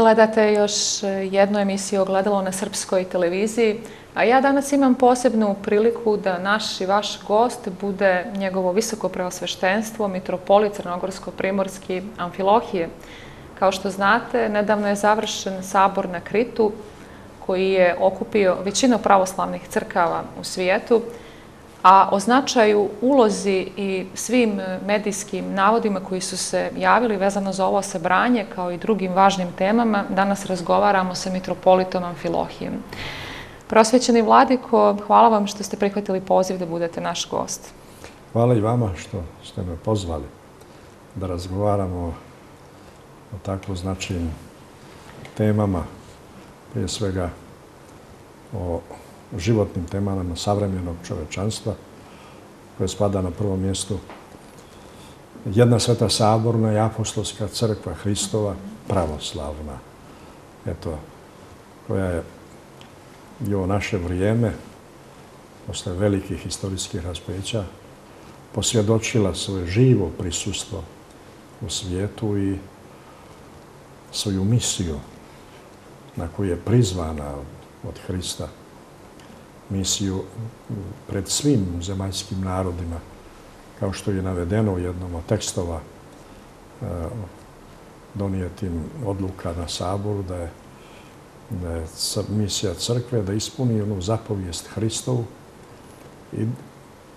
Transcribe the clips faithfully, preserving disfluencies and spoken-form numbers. Gledate još jednu emisiju Ogledalo na Srpskoj televiziji, a ja danas imam posebnu priliku da naš i vaš gost bude njegovo visoko preosveštenstvo, mitropolit Crnogorsko-primorski Amfilohije. Kao što znate, nedavno je završen sabor na Kritu koji je okupio većinu pravoslavnih crkava u svijetu, a o značaju, ulozi i svim medijskim navodima koji su se javili vezano za ovo sabranje, kao i drugim važnim temama, danas razgovaramo sa mitropolitom Amfilohijem. Prosvećeni vladiko, hvala vam što ste prihvatili poziv da budete naš gost. Hvala i vama što ste me pozvali da razgovaramo o tako značajnim temama, prije svega o životnim temama savremenog čovečanstva, koje spada na prvo mjesto jedna sveta saborna i apostolska crkva Hristova, pravoslavna, eto, koja je i ovo naše vrijeme, posle velikih historijskih raspeća, posvjedočila svoje živo prisustvo u svijetu i svoju misiju na koju je prizvana od Hrista, misiju pred svim zemaljskim narodima, kao što je navedeno u jednom od tekstova donijetim odluka na Saboru, da je, da je misija crkve da ispuni onu zapovijest Hristovu.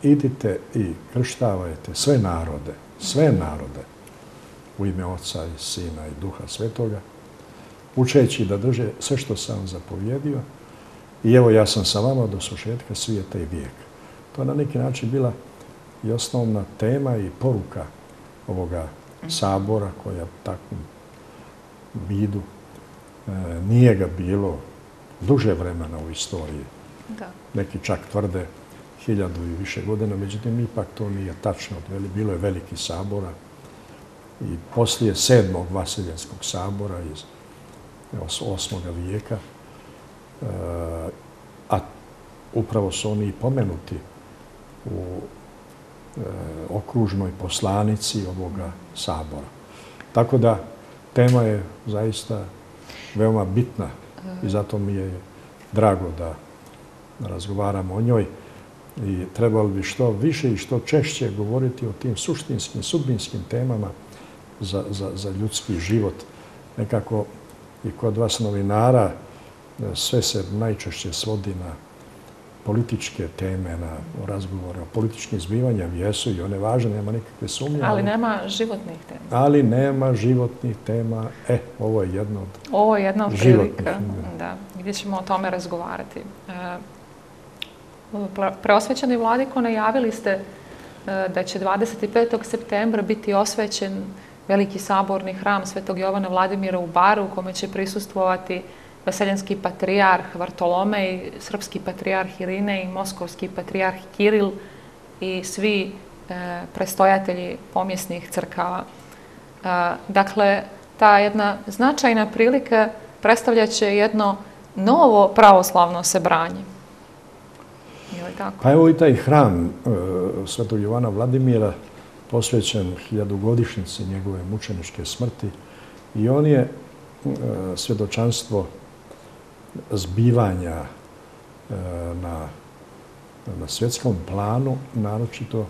Idite i krštavajte sve narode, sve narode u ime Oca i Sina i Duha Svetoga, učeći da drže sve što sam zapovjedio. I evo, ja sam sa vama do svršetka svijeta i vijeka. To je na neki način bila i osnovna tema i poruka ovoga sabora, koja u takvom vidu e, nije ga bilo duže vremena u istoriji. Da. Neki čak tvrde hiljadu i više godina, međutim ipak to nije tačno. Bilo je veliki sabora i poslije sedmog Vasiljanskog sabora iz osmoga vijeka, a upravo su oni i pomenuti u okružnoj poslanici ovoga sabora. Tako da tema je zaista veoma bitna i zato mi je drago da razgovaramo o njoj i trebalo bi što više i što češće govoriti o tim suštinskim, sudbinskim temama za, za, za ljudski život. Nekako i kod vas novinara sve se najčešće svodi na političke teme, na razgovore o političkim zbivanjima, jesu i one važne, nema nikakve sumnje. Ali, ali nema životnih tema. Ali nema životnih tema. E, ovo je jedna od životnih. Ovo je jedna od prilika, da, gdje ćemo o tome razgovarati. Preosvećeni vladiko, najavili ste da će dvadeset petog septembra biti osvećen veliki saborni hram Svetog Jovana Vladimira u Baru, u kome će prisustvovati vaseljanski patrijarh Vartolomej, srpski patrijarh Irinej, moskovski patrijarh Kiril i svi e, prestojatelji pomjesnih crkava. E, dakle, ta jedna značajna prilika predstavljaće jedno novo pravoslavno sebranje. Je li tako? Pa evo i taj hram e, Svetog Jovana Vladimira, posvećen hiljadugodišnjici njegove mučeničke smrti, i on je e, svjedočanstvo zbivanja na, na svjetskom planu, naročito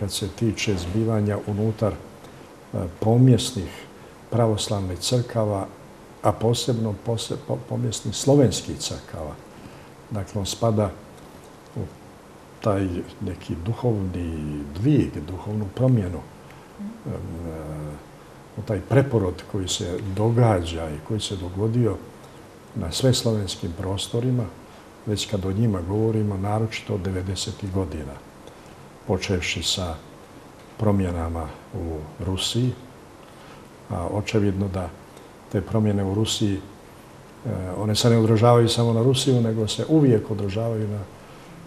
kad se tiče zbivanja unutar pomjesnih pravoslavnih crkava, a posebno poseb, pomjesnih slovenskih crkava. Dakle, on spada u taj neki duhovni dvig, duhovnu promjenu, u taj preporod koji se događa i koji se dogodio na sve slovenskim prostorima, već kad o njima govorimo, naročito od devedesetih godina, počevši sa promjenama u Rusiji. A očevidno da te promjene u Rusiji, one se ne odražavaju samo na Rusiju, nego se uvijek odražavaju na,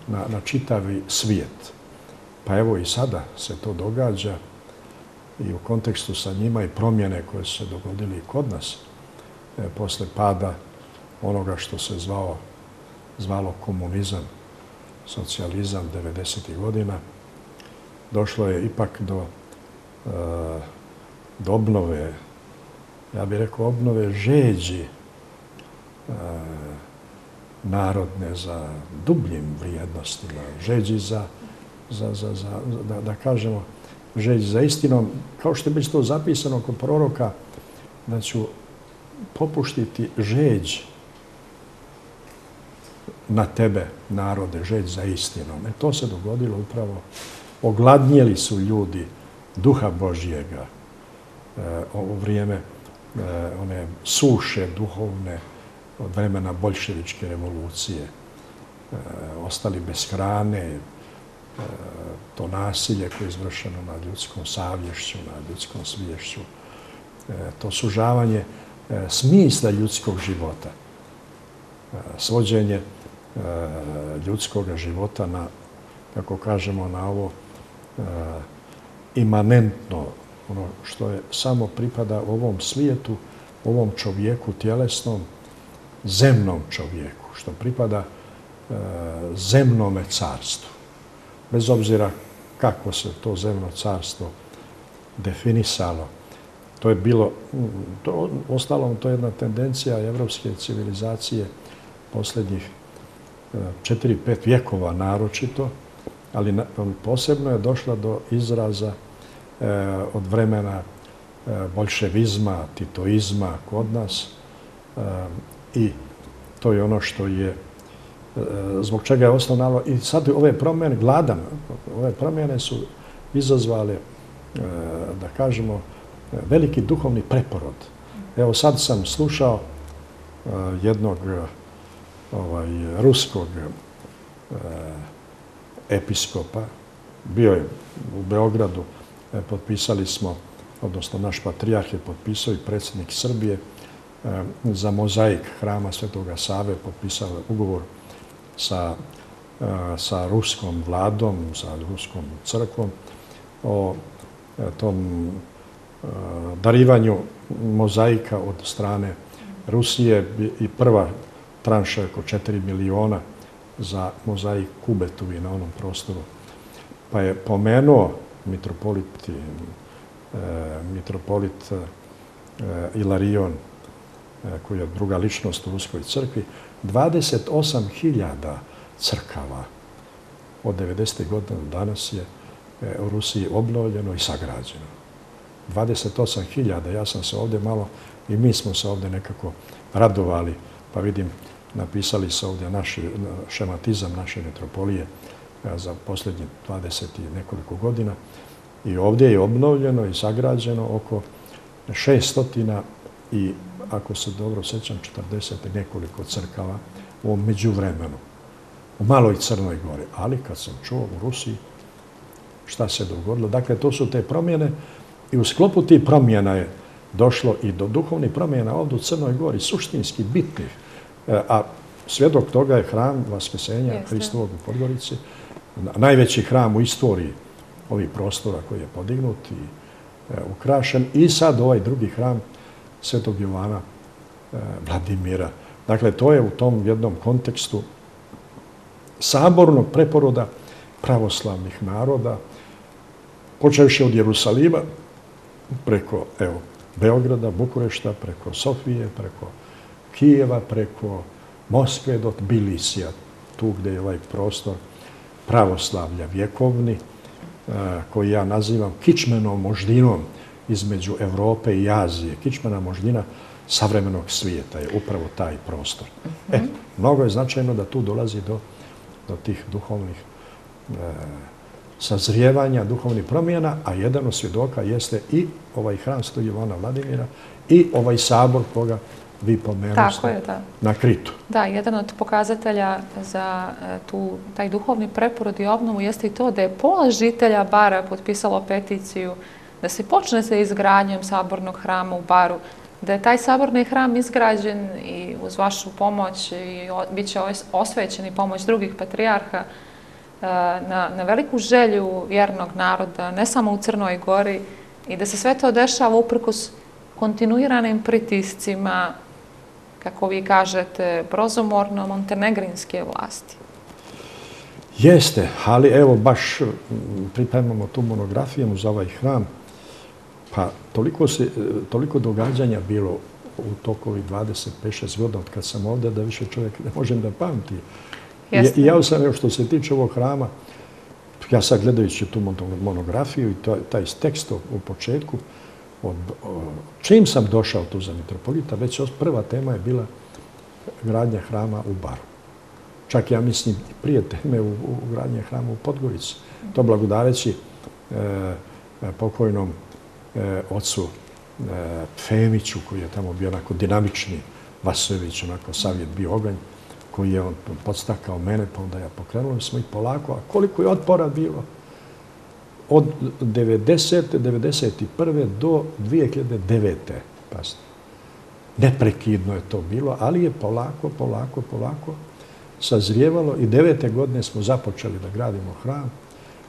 na, na čitavi svijet. Pa evo i sada se to događa i u kontekstu sa njima i promjene koje su se dogodili i kod nas, e, posle pada onoga što se zvao, zvalo komunizam, socijalizam devedesetih godina, došlo je ipak do, do obnove ja bih rekao, obnove žeđi e, narodne za dubljim vrijednostima, žeđi za, za, za, za da, da kažemo, žeđi za istinom, kao što je već to zapisano kod proroka, da ću popuštiti žeđ na tebe, narode, žeđ za istinom. E to se dogodilo upravo. Ogladnjeli su ljudi duha Božjega e, u vrijeme e, one suše duhovne od vremena boljševičke revolucije. E, ostali bez hrane, e, to nasilje koje je izvršeno nad ljudskom savješću, nad ljudskom sviješću, e, to sužavanje e, smisla ljudskog života, e, svođenje e, ljudskog života na, kako kažemo, na ovo e, imanentno, ono što je samo pripada ovom svijetu, ovom čovjeku tjelesnom, zemnom čovjeku, što pripada e, zemnome carstvu. Bez obzira kako se to zemno carstvo definisalo, to je bilo, to, ostalom to je jedna tendencija evropske civilizacije posljednjih četiri, pet vjekova naročito, ali na, posebno je došla do izraza e, od vremena e, bolševizma, titoizma kod nas, e, i to je ono što je, e, zbog čega je osnovno, i sad ove promjene, gladan, ove promjene su izazvale, e, da kažemo, veliki duhovni preporod. Evo sad sam slušao e, jednog ovaj, ruskog e, episkopa, bio je u Beogradu, e, potpisali smo, odnosno naš patrijarh je potpisao i predsjednik Srbije, za mozaik hrama Svetoga Save potpisao ugovor sa, sa ruskom vladom, sa ruskom crkvom o tom darivanju mozaika od strane Rusije, i prva tranša oko četiri miliona za mozaik Kubetuvi na onom prostoru. Pa je pomenuo mitropolit, mitropolit Ilarion, koji je druga ličnost u Ruskoj crkvi, dvadeset osam hiljada crkava od devedesetih godina do danas je u Rusiji obnovljeno i sagrađeno. dvadeset osam hiljada, ja sam se ovdje malo, i mi smo se ovdje nekako radovali, pa vidim, napisali se ovdje naš šematizam naše metropolije za posljednje dvadeset i nekoliko godina, i ovdje je obnovljeno i sagrađeno oko šest stotina, i ako se dobro sjećam, četrdeset i nekoliko crkava u međuvremenu, u maloj Crnoj Gori. Ali kad sam čuo u Rusiji šta se dogodilo, dakle to su te promjene, i u sklopu tih promjena je došlo i do duhovnih promjena ovdje u Crnoj Gori, suštinski bitnih, a svjedok toga je hram Vaskrsenja Hristovog u Podgorici, najveći hram u istoriji ovih prostora koji je podignut i ukrašen, i sad ovaj drugi hram Svetog Jovana eh, Vladimira. Dakle, to je u tom jednom kontekstu sabornog preporoda pravoslavnih naroda, počevši od Jerusalima, preko evo, Beograda, Bukurešta, preko Sofije, preko Kijeva, preko Moskve do Tbilisija, tu gdje je ovaj prostor pravoslavlja vjekovni, eh, koji ja nazivam kičmenom moždinom između Evrope i Azije. Kičmena moždina savremenog svijeta je upravo taj prostor. E, mnogo je značajno da tu dolazi do, do tih duhovnih e, sazrijevanja, duhovnih promjena, a jedan od svjedoka jeste i ovaj hram Svetog Jovana Vladimira i ovaj sabor koga vi pomenuste na Kritu. Da, jedan od pokazatelja za tu, taj duhovni preporod i obnovu jeste i to da je pola žitelja Bara potpisalo peticiju da se počne sa izgradnjom sabornog hrama u Baru, da je taj saborni hram izgrađen i uz vašu pomoć i bit će osvećen i pomoć drugih patrijarha na, na veliku želju vjernog naroda, ne samo u Crnoj Gori, i da se sve to dešava uprkos kontinuiranim pritiscima, kako vi kažete, brozomorno montenegrinske vlasti. Jeste, ali evo baš pripremamo tu monografiju za ovaj hram. Pa toliko, se, toliko događanja bilo u toku ovih dvadeset pet šest godina od kad sam ovdje da više čovjek ne možem da pamti. I, i ja sam, što se tiče ovog hrama, ja sad gledajući tu monografiju i to, taj tekst u početku, od, o, čim sam došao tu za mitropolita, već prva tema je bila gradnja hrama u Baru. Čak ja mislim prije teme u, u gradnje hrama u Podgorici. To blagodareći e, pokojnom e, ocu e, Femiću, koji je tamo bio onako dinamični, Vasović, onako savjet bio oganj, koji je on podstakao mene, pa onda ja pokrenuo smo ih polako. A koliko je otpora bilo? Od devedesete, devedeset prve do dvije hiljade devete. Pasno. Neprekidno je to bilo, ali je polako, polako, polako sazrijevalo i devete godine smo započeli da gradimo hram,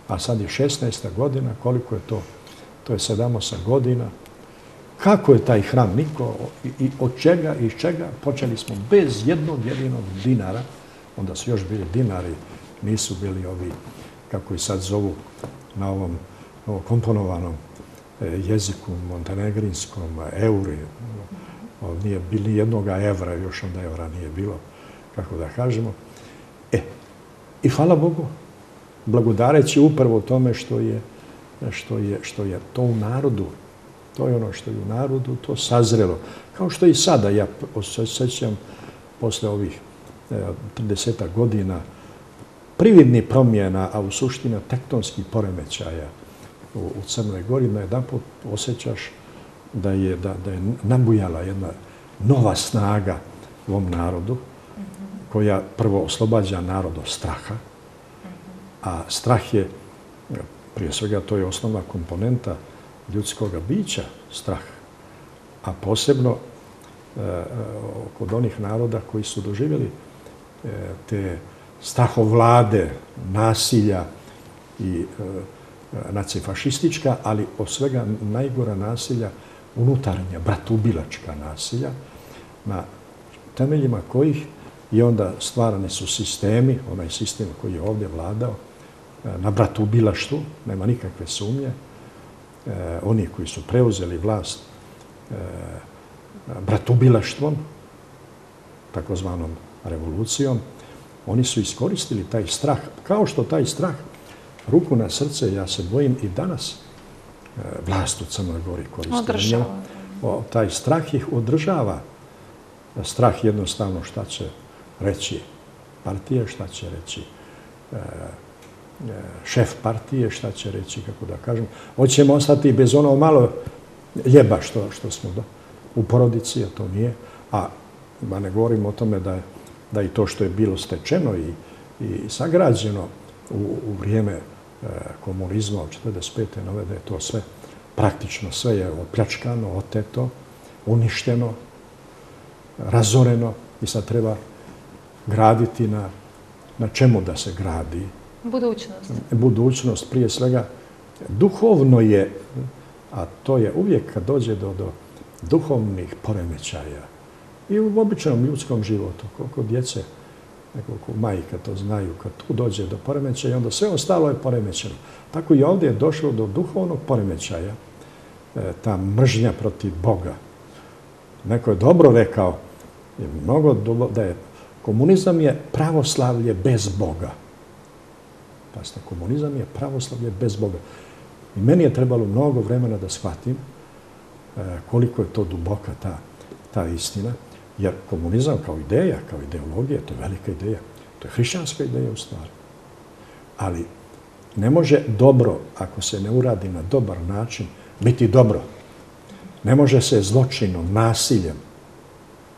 a sad je šesnaesta godina, koliko je to? To je sedamnaest godina. Kako je taj hram niko i, i od čega i iz čega? Počeli smo bez jednog jedinog dinara, onda su još bili dinari, nisu bili ovi, kako i sad zovu, na ovom, ovom komponovanom jeziku montenegrinskom, euri, nije bilo jednog evra, još onda evra nije bilo, kako da kažemo. E, i hvala Bogu, blagodareći upravo tome što je, što je, što je to u narodu, to je ono što je u narodu, to sazrelo. Kao što i sada, ja osjećam posle ovih trideset godina prividni promjena, a u suština tektonskih poremećaja u, u Crnoj Gori, na jedan pot osjećaš da je, da, da je nabujala jedna nova snaga u ovom narodu, koja prvo oslobađa narod od straha, a strah je, prije svega, to je osnovna komponenta ljudskog bića, strah, a posebno e, kod onih naroda koji su doživjeli e, te strahovlade, nasilja i e, nacifašistička, ali od svega najgora nasilja, unutarnja, bratubilačka nasilja, na temeljima kojih i onda stvarani su sistemi, onaj sistem koji je ovdje vladao, na bratubilaštvu, nema nikakve sumnje. E, oni koji su preuzeli vlast e, bratubilaštvom, takozvanom revolucijom, oni su iskoristili taj strah. Kao što taj strah, ruku na srce, ja se bojim i danas, e, vlast u Crnoj Gori koristila. Taj strah ih održava. Strah jednostavno šta će reći partije, šta će reći e, šef partije, šta će reći, kako da kažem. Hoćemo ostati bez ono malo ljeba što, što smo do, u porodici, a to nije. A ba ne govorimo o tome da, da i to što je bilo stečeno i, i sagrađeno u, u vrijeme e, komunizma od četrdeset pete nove, da je to sve, praktično sve je opljačkano, oteto, uništeno, razoreno i sad treba graditi na, na čemu da se gradi. Budućnost. Budućnost, prije svega, duhovno je, a to je uvijek kad dođe do, do duhovnih poremećaja i u običnom ljudskom životu, koliko djece, koliko majka to znaju, kad tu dođe do poremećaja, onda sve ostalo je poremećeno. Tako i ovdje je došlo do duhovnog poremećaja, ta mržnja protiv Boga. Neko je dobro rekao, je mnogo dobro, da je komunizam je pravoslavlje bez Boga. Pasno, komunizam je pravoslavlje bez Boga. I meni je trebalo mnogo vremena da shvatim e, koliko je to duboka ta, ta istina, jer komunizam kao ideja, kao ideologija, to je velika ideja, to je hrišćanska ideja u stvari. Ali ne može dobro, ako se ne uradi na dobar način, biti dobro. Ne može se zločinom, nasiljem,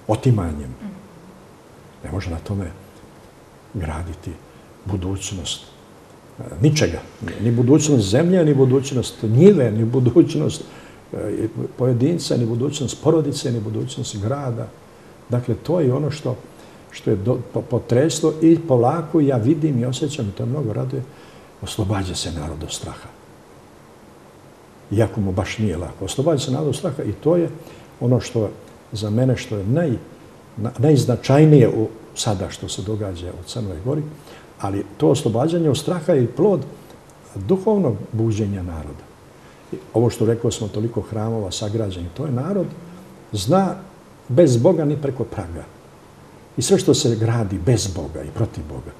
otimanjem, ne može na tome graditi budućnost ničega. Ni budućnost zemlje, ni budućnost njive, ni budućnost pojedinca, ni budućnost porodice, ni budućnost grada. Dakle, to je ono što, što je do, po, potreslo i polako ja vidim i osjećam, i to mnogo raduje, oslobađa se narod od straha. Iako mu baš nije lako. Oslobađa se narod od straha i to je ono što za mene što je naj, na, najznačajnije u sada što se događa u Crnoj Gori, ali to oslobađanje od straha je plod duhovnog buđenja naroda. Ovo što rekao smo, toliko hramova sagrađeni, to je narod, zna bez Boga ni preko praga. I sve što se gradi bez Boga i protiv Boga,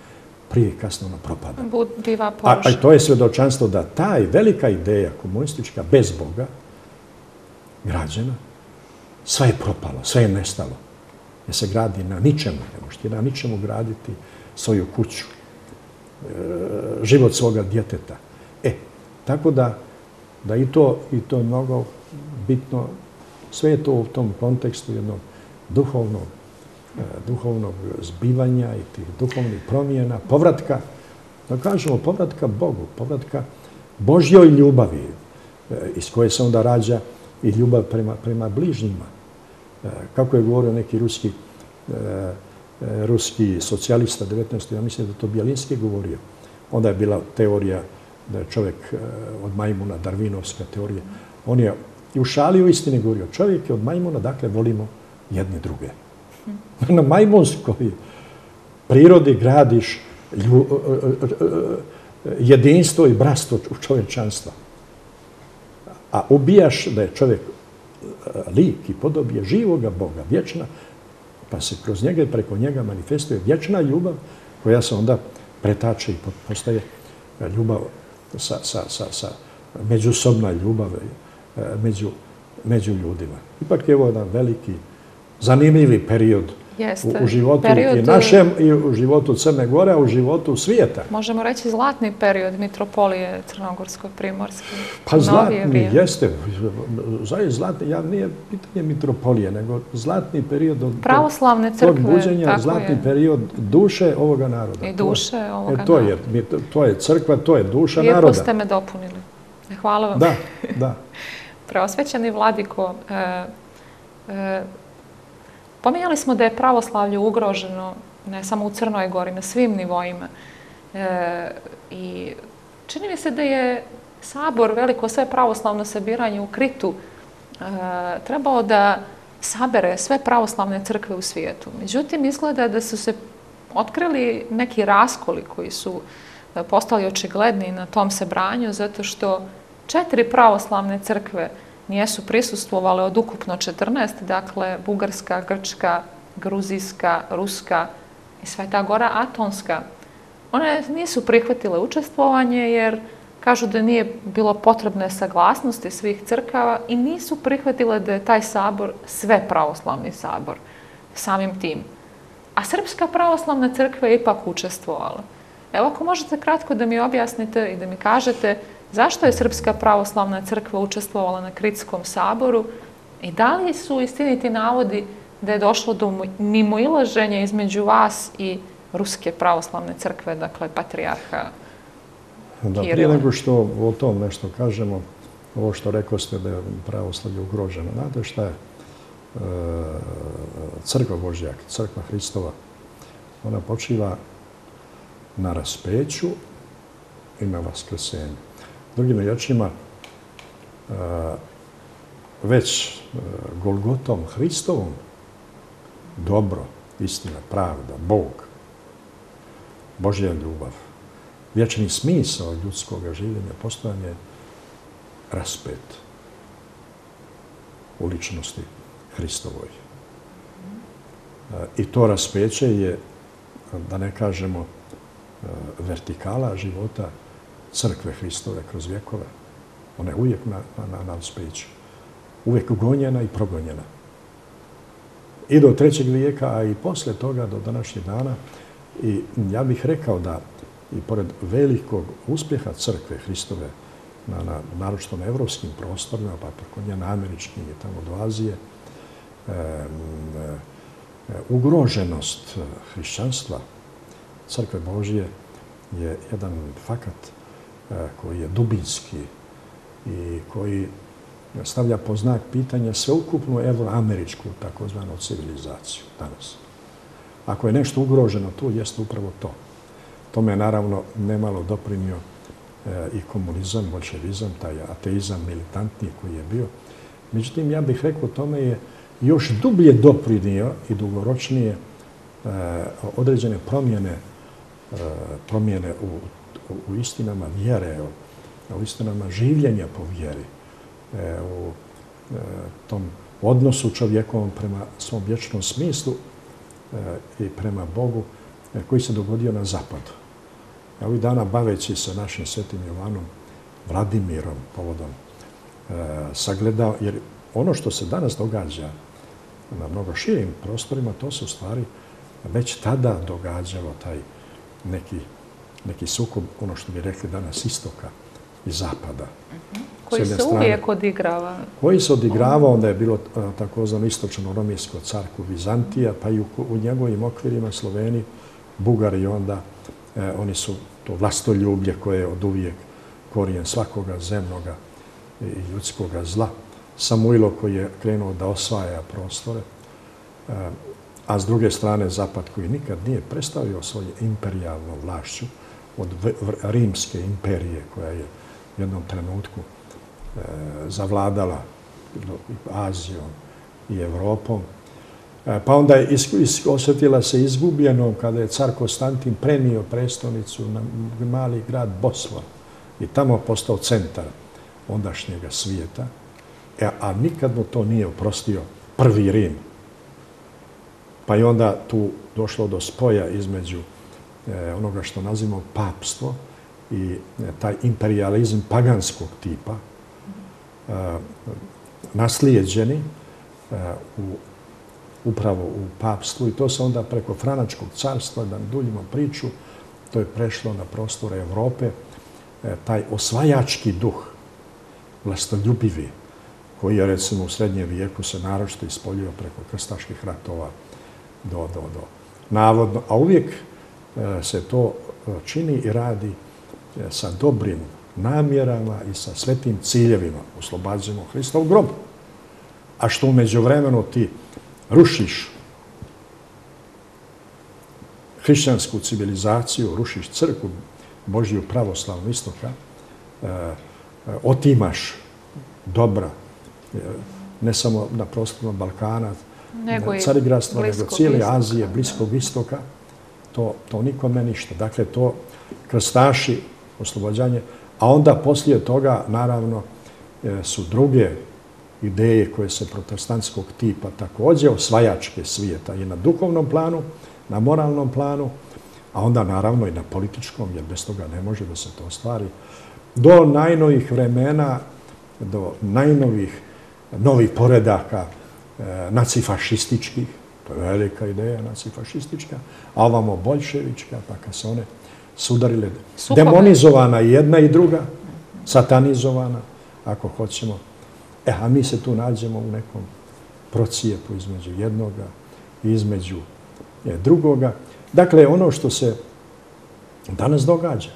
prije i kasno ono propada. Biva porušeno. A to je svjedočanstvo da taj velika ideja komunistička bez Boga, građena, sve je propalo, sve je nestalo. Jer se gradi na ničemu, ne možete na ničemu graditi svoju kuću, život svoga djeteta. E, tako da da i to, i to je mnogo bitno, sve je to u tom kontekstu jednog duhovnog, eh, duhovnog zbivanja i tih duhovnih promjena, povratka, da kažemo povratka Bogu, povratka Božjoj ljubavi, eh, iz koje se onda rađa i ljubav prema, prema bližnjima. Eh, kako je govorio neki ruski, eh, ruski socijalista devetnaestog, ja mislim da to Bjelinski govorio, onda je bila teorija da je čovjek od majmuna, darvinovska teorija, on je i u šali u istini govorio, čovjek je od majmuna, dakle volimo jedne druge. Na majmunskoj prirodi gradiš lju, jedinstvo i bratstvo čovječanstva. A ubijaš da je čovjek lik i podobije živoga Boga, vječna, pa se kroz njega i preko njega manifestuje vječna ljubav koja se onda pretače i postaje ljubav Sa, sa, sa, sa međusobna ljubav među, među ljudima. Ipak je ovo jedan veliki, zanimljivi period u, u životu period i našem, i u životu Crne Gore, a u životu svijeta. Možemo reći zlatni period mitropolije Crnogorsko-Primorske. Pa zlatni vrijeme. Jeste. Zavis zlatni, ja nije pitanje mitropolije, nego zlatni period od pravoslavne crkve. Od buđenja, zlatni je period duše ovoga naroda. I duše to, ovoga e, to naroda. Je, to je crkva, to je duša Lijepo naroda. Lijepo ste me dopunili. Hvala vam. Da, da. Preosvećeni vladiko, e, e, pominjali smo da je pravoslavlje ugroženo ne samo u Crnoj Gori, na svim nivoima. E, i čini mi se da je Sabor, veliko sve pravoslavno sabiranje u Kritu, e, trebao da sabere sve pravoslavne crkve u svijetu. Međutim, izgleda da su se otkrili neki raskoli koji su postali očigledni na tom sabranju, zato što četiri pravoslavne crkve nijesu prisustvovale od ukupno četrnaest, dakle, bugarska, grčka, gruzijska, ruska i Sveta Gora, atonska. One nisu prihvatile učestvovanje jer kažu da nije bilo potrebne saglasnosti svih crkava i nisu prihvatile da je taj sabor sve pravoslavni sabor samim tim. A Srpska pravoslavna crkva je ipak učestvovala. Evo, ako možete kratko da mi objasnite i da mi kažete zašto je Srpska pravoslavna crkva učestvovala na Kritskom saboru i da li su istiniti navodi da je došlo do mimoilaženja između vas i Ruske pravoslavne crkve, dakle, patrijarha Kirila? Da, prije nego što o tom nešto kažemo, ovo što rekao ste da je pravoslavlje ugroženo, znate šta je crkva Božjak, crkva Hristova, ona počiva na raspeću i na vaskrsenju. Drugim riječima, već Golgotom Hristovom, dobro, istina, pravda, Bog, Božja ljubav, vječni smisao ljudskog življenja, postojanje raspet u ličnosti Hristovoj. I to raspeće je, da ne kažemo, vertikala života crkve Hristove kroz vjekove. Ona je uvijek na, na, na raspeću. Uvijek ugonjena i progonjena. I do trećeg vijeka, a i posle toga do današnjih dana. I ja bih rekao da i pored velikog uspjeha crkve Hristove, na, na, naročito na evropskim prostorima, pa preko nje na američkim i tamo do Azije, e, e, ugroženost hrišćanstva, crkve Božije, je jedan fakat koji je dubinski i koji stavlja pod znak pitanja sveukupnu evroameričku takozvanu civilizaciju danas. Ako je nešto ugroženo tu, jeste upravo to. Tome je naravno nemalo doprinio i komunizam, bolševizam, taj ateizam militantni koji je bio. Međutim, ja bih rekao, tome je još dublje doprinio i dugoročnije određene promjene promjene u, u, u istinama vjere, u istinama življenja po vjeri, u tom odnosu čovjekovom prema svom vječnom smislu i prema Bogu koji se dogodio na zapadu. Ovih dana, baveći se našim Svetim Jovanom Vladimirom povodom, sagledao, jer ono što se danas događa na mnogo širim prostorima, to se u stvari već tada događalo taj neki, neki sukob, ono što bi rekli danas, istoka i zapada. Koji se uvijek odigrava? Koji se odigrava, onda je bilo takozvano istočno-romijsko carstvo Vizantija, pa i u, u njegovim okvirima Sloveni, Bugari, onda e, oni su to vlastoljublje koje je od uvijek korijen svakoga zemnoga i ljudskoga zla. Samuilo koji je krenuo da osvaja prostore, e, a s druge strane zapad koji nikad nije predstavio svoju imperijalnu vlašću od Rimske imperije koja je u jednom trenutku e, zavladala Azijom i Evropom. E, pa onda je is, osjetila se izgubljenom kada je car Konstantin prenio prestolnicu na mali grad Bosfor i tamo postao centar ondašnjega svijeta, e, a nikad mu to nije oprostio prvi Rim. Pa je onda tu došlo do spoja između e, onoga što nazivamo papstvo i taj imperializam paganskog tipa, e, naslijeđeni e, u, upravo u papstvu, i to se onda preko Franačkog carstva, da duljimo priču, to je prešlo na prostore Evrope, e, taj osvajački duh, vlastoljubivi, koji je recimo u srednjem vijeku se naročito ispoljio preko krstaških ratova do, do, do. Navodno, a uvijek e, se to čini i radi sa dobrim namjerama i sa svetim ciljevima. Oslobađamo Hristov grob. A što u međuvremenu ti rušiš hrišćansku civilizaciju, rušiš crkvu Božju pravoslavnu istoka, otimaš dobra, ne samo na prostorima Balkana, Carigradstva, nego cijele Azije, Bliskog istoka, to, to nikome ništa. Dakle, to krstaši, oslobođanje, a onda poslije toga, naravno, su druge ideje koje se protestantskog tipa također osvajačke svijeta i na duhovnom planu, na moralnom planu, a onda naravno i na političkom, jer bez toga ne može da se to ostvari. Do najnovih vremena, do najnovih novih poredaka nacifašističkih, to je velika ideja nacifašistička, a ovamo boljševička, pa kad se one sudarile, demonizovana jedna i druga, satanizovana, ako hoćemo. E, a mi se tu nađemo u nekom procijepu između jednoga i između drugoga. Dakle, ono što se danas događa.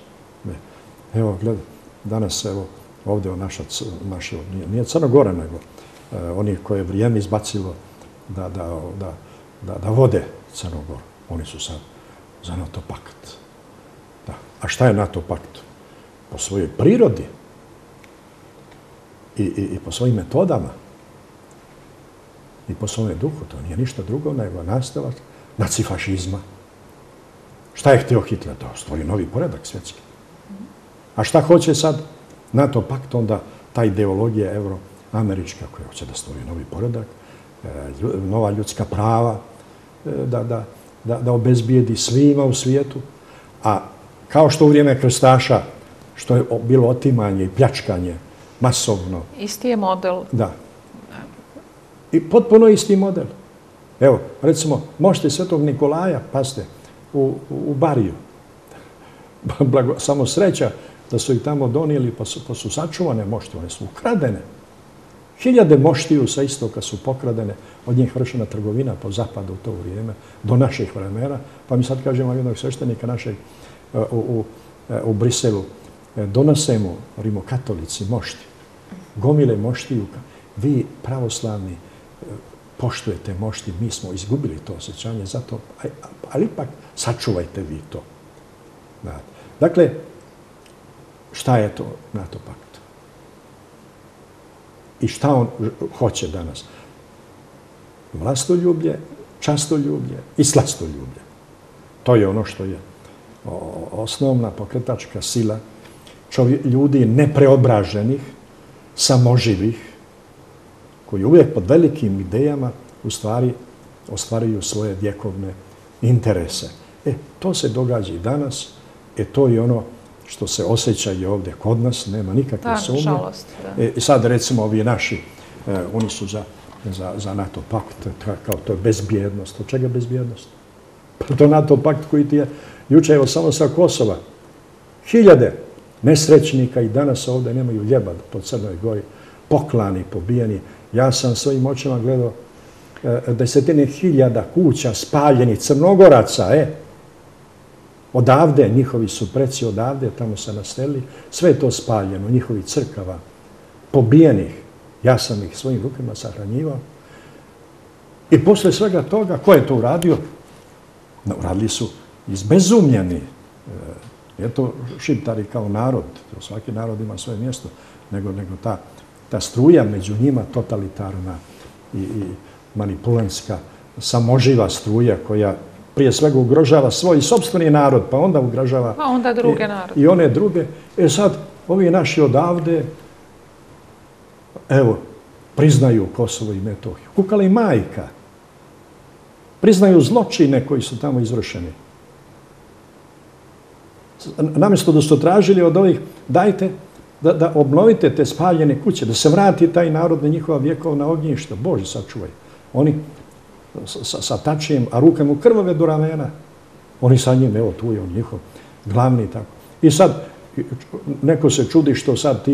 Evo, gledaj, danas, evo, ovdje je naša, naša nije, nije Crna Gora, nego eh, oni koje je vrijeme izbacilo da, da, da, da, da vode Crnu Goru. Oni su sad za NATO pakt. A šta je NATO pakt? Po svojoj prirodi i, i, i po svojim metodama i po svojom duhu, to nije ništa drugo nego nastavak nacifašizma. Šta je htio Hitler? Da stvori novi poredak svjetski. A šta hoće sad NATO pakt? Onda ta ideologija euroamerička koja hoće da stvori novi poredak, nova ljudska prava, da, da, da, da obezbijedi svima u svijetu, a kao što u vrijeme krstaša, što je bilo otimanje i pljačkanje masovno. Isti je model. Da. I potpuno isti model. Evo, recimo, mošti Svetog Nikolaja, paste, u, u Bariju. Blago, samo sreća da su ih tamo donijeli, pa su, pa su sačuvane mošti, one su ukradene. Hiljade moštiju sa istoka su pokradene, od njih vršena trgovina po zapadu u to vrijeme, do naših vremena. Pa mi sad kažemo jednog sveštenika našeg, U, u, u Briselu, donose mu rimokatolici mošti, gomile moštiju. Vi pravoslavni poštujete mošti, mi smo izgubili to osjećanje, zato, ali ipak sačuvajte vi to. Dakle, šta je to NATO pakt? I šta on hoće danas? Vlastoljublje, častoljublje i slastoljublje. To je ono što je osnovna pokretačka sila ljudi nepreobraženih, samoživih, koji uvijek pod velikim idejama u stvari ostvaraju svoje vjekovne interese. E, to se događa i danas, e, to je ono što se osjeća i ovdje kod nas, nema nikakve sumnje. Da, nažalost. I sad recimo ovi naši, oni su za NATO pakt, kao to je bezbjednost. Od čega bezbjednost? Pa to NATO pakt koji ti je jučer, evo samo sa Kosova, hiljade nesrećnika i danas ovdje nemaju ljeba po Crnoj Gori, poklani, pobijeni. Ja sam svojim očima gledao desetine hiljada kuća spaljenih Crnogoraca, e, odavde, njihovi su preci odavde, tamo se naselili, sve je to spaljeno, njihovi crkava, pobijenih. Ja sam ih svojim rukama sahranjivao. I posle svega toga, ko je to uradio? Uradili su izbezumljeni. Nije to Šiptari kao narod, svaki narod ima svoje mjesto, nego ta struja među njima totalitarna i manipulantska, samoživa struja koja prije svega ugrožava svoj sobstveni narod, pa onda ugrožava i one druge. E sad, ovi naši odavde, evo, priznaju Kosovo i Metohiju. Kukala i majka. Priznaju zločine koji su tamo izvršeni. Namjesto da su tražili od ovih, dajte da obnovite te spaljene kuće, da se vrati taj narod na njihova vjekovna ognjišta. Bože, sačuvaj. Oni sa tačijem, a ruke mu krvave do ramena. Oni sa njim, evo, tu je on njihov glavni i tako. I sad, neko se čudi što sad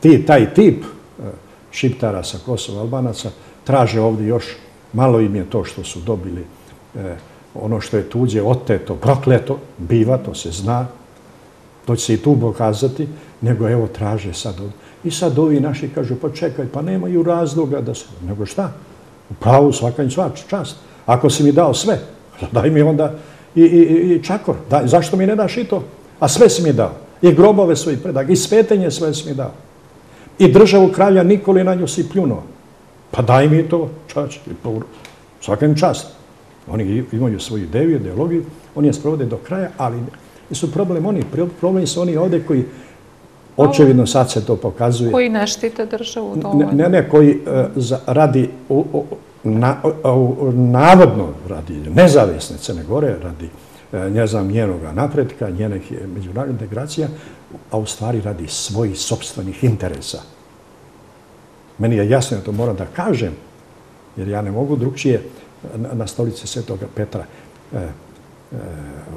ti, taj tip Šiptara sa Kosova, Albanaca, traže ovdje još, malo im je to što su dobili, ono što je tuđe, oteto, prokleto, biva, to se zna, to će se i tu pokazati, nego evo traže sad ovdje. I sad ovi naši kažu, pa čekaj, pa nemaju razloga da se, nego šta? U pravu svakanj svač, čast. Ako si mi dao sve, daj mi onda i čakor. Zašto mi ne daš i to? A sve si mi dao. I grobove svoji predak, i svetenje sve si mi dao. I državu kralja Nikoli na nju si pljunuo. Pa daj mi to, čač, svakanj čast. Oni imaju svoju ideju, ideologiju, oni je sprovode do kraja, ali su problem oni. Problem su oni ovdje koji, očevidno sad se to pokazuje. Koji ne štite državu dovoljno. Ne, ne, koji radi, navodno radi nezavisne Crne Gore, radi njenog napretka, njenih međunarodnih integracija, a u stvari radi svojih sopstvenih interesa. Meni je jasno, ja to moram da kažem, jer ja ne mogu drugčije na stolici Svetoga Petra.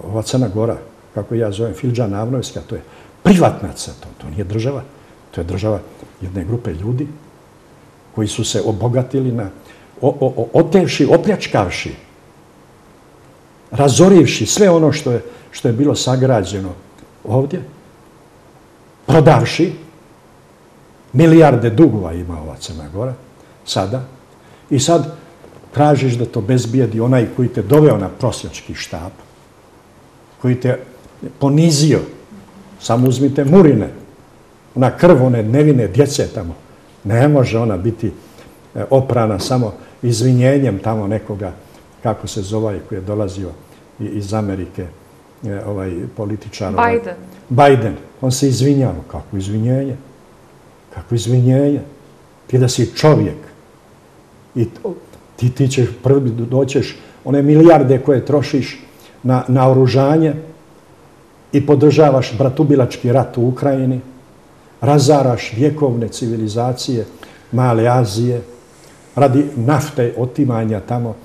Ova Crna Gora, kako ja zovem, Filđan-Avnojska, to je privatna crta, to nije država, to je država jedne grupe ljudi koji su se obogatili na, otevši, opljačkavši, razorivši sve ono što je bilo sagrađeno ovdje, prodavši, milijarde dugova ima ova Crna Gora sada, i sad tražiš da to bezbijedi onaj koji te doveo na prosjački štab, koji te ponizio. Samo uzmite Murine, ona krv, one nevine djece tamo. Ne može ona biti oprana samo izvinjenjem tamo nekoga, kako se zove, koji je dolazio iz Amerike, ovaj političar. Biden. Biden. On se izvinjava. Kako izvinjenje? Kako izvinjenje? Ti da si čovjek. I ti ćeš prvi doćeš one milijarde koje trošiš na naoružanje, i podržavaš bratubilački rat u Ukrajini, razaraš vjekovne civilizacije Male Azije, radi nafte otimanja tamo,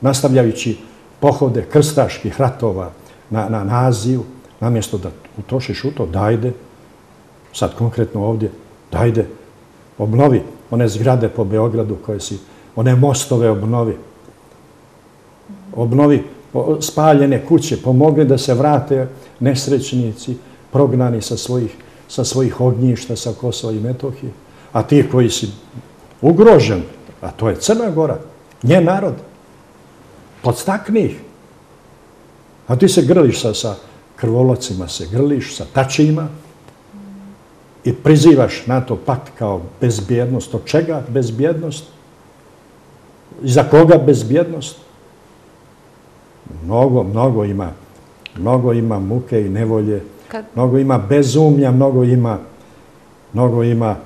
nastavljajući pohode krstaških ratova na Aziju, namjesto da utrošiš u to, dajde, sad konkretno ovdje, dajde, obnovi one zgrade po Beogradu koje si, one mostove obnovi, obnovi spaljene kuće, pomogli da se vrate nesrećnici, prognani sa svojih ognjišta, sa Kosova i Metohije. A ti koji si ugrožen, a to je Crna Gora, njen narod, podstakni ih. A ti se grliš sa krvolocima, se grliš sa tačijima i prizivaš NATO pakt kao bezbjednost. Od čega bezbjednost? I za koga bezbjednost? Mnogo, mnogo ima. Mnogo ima muke i nevolje, mnogo ima bezumlja, mnogo ima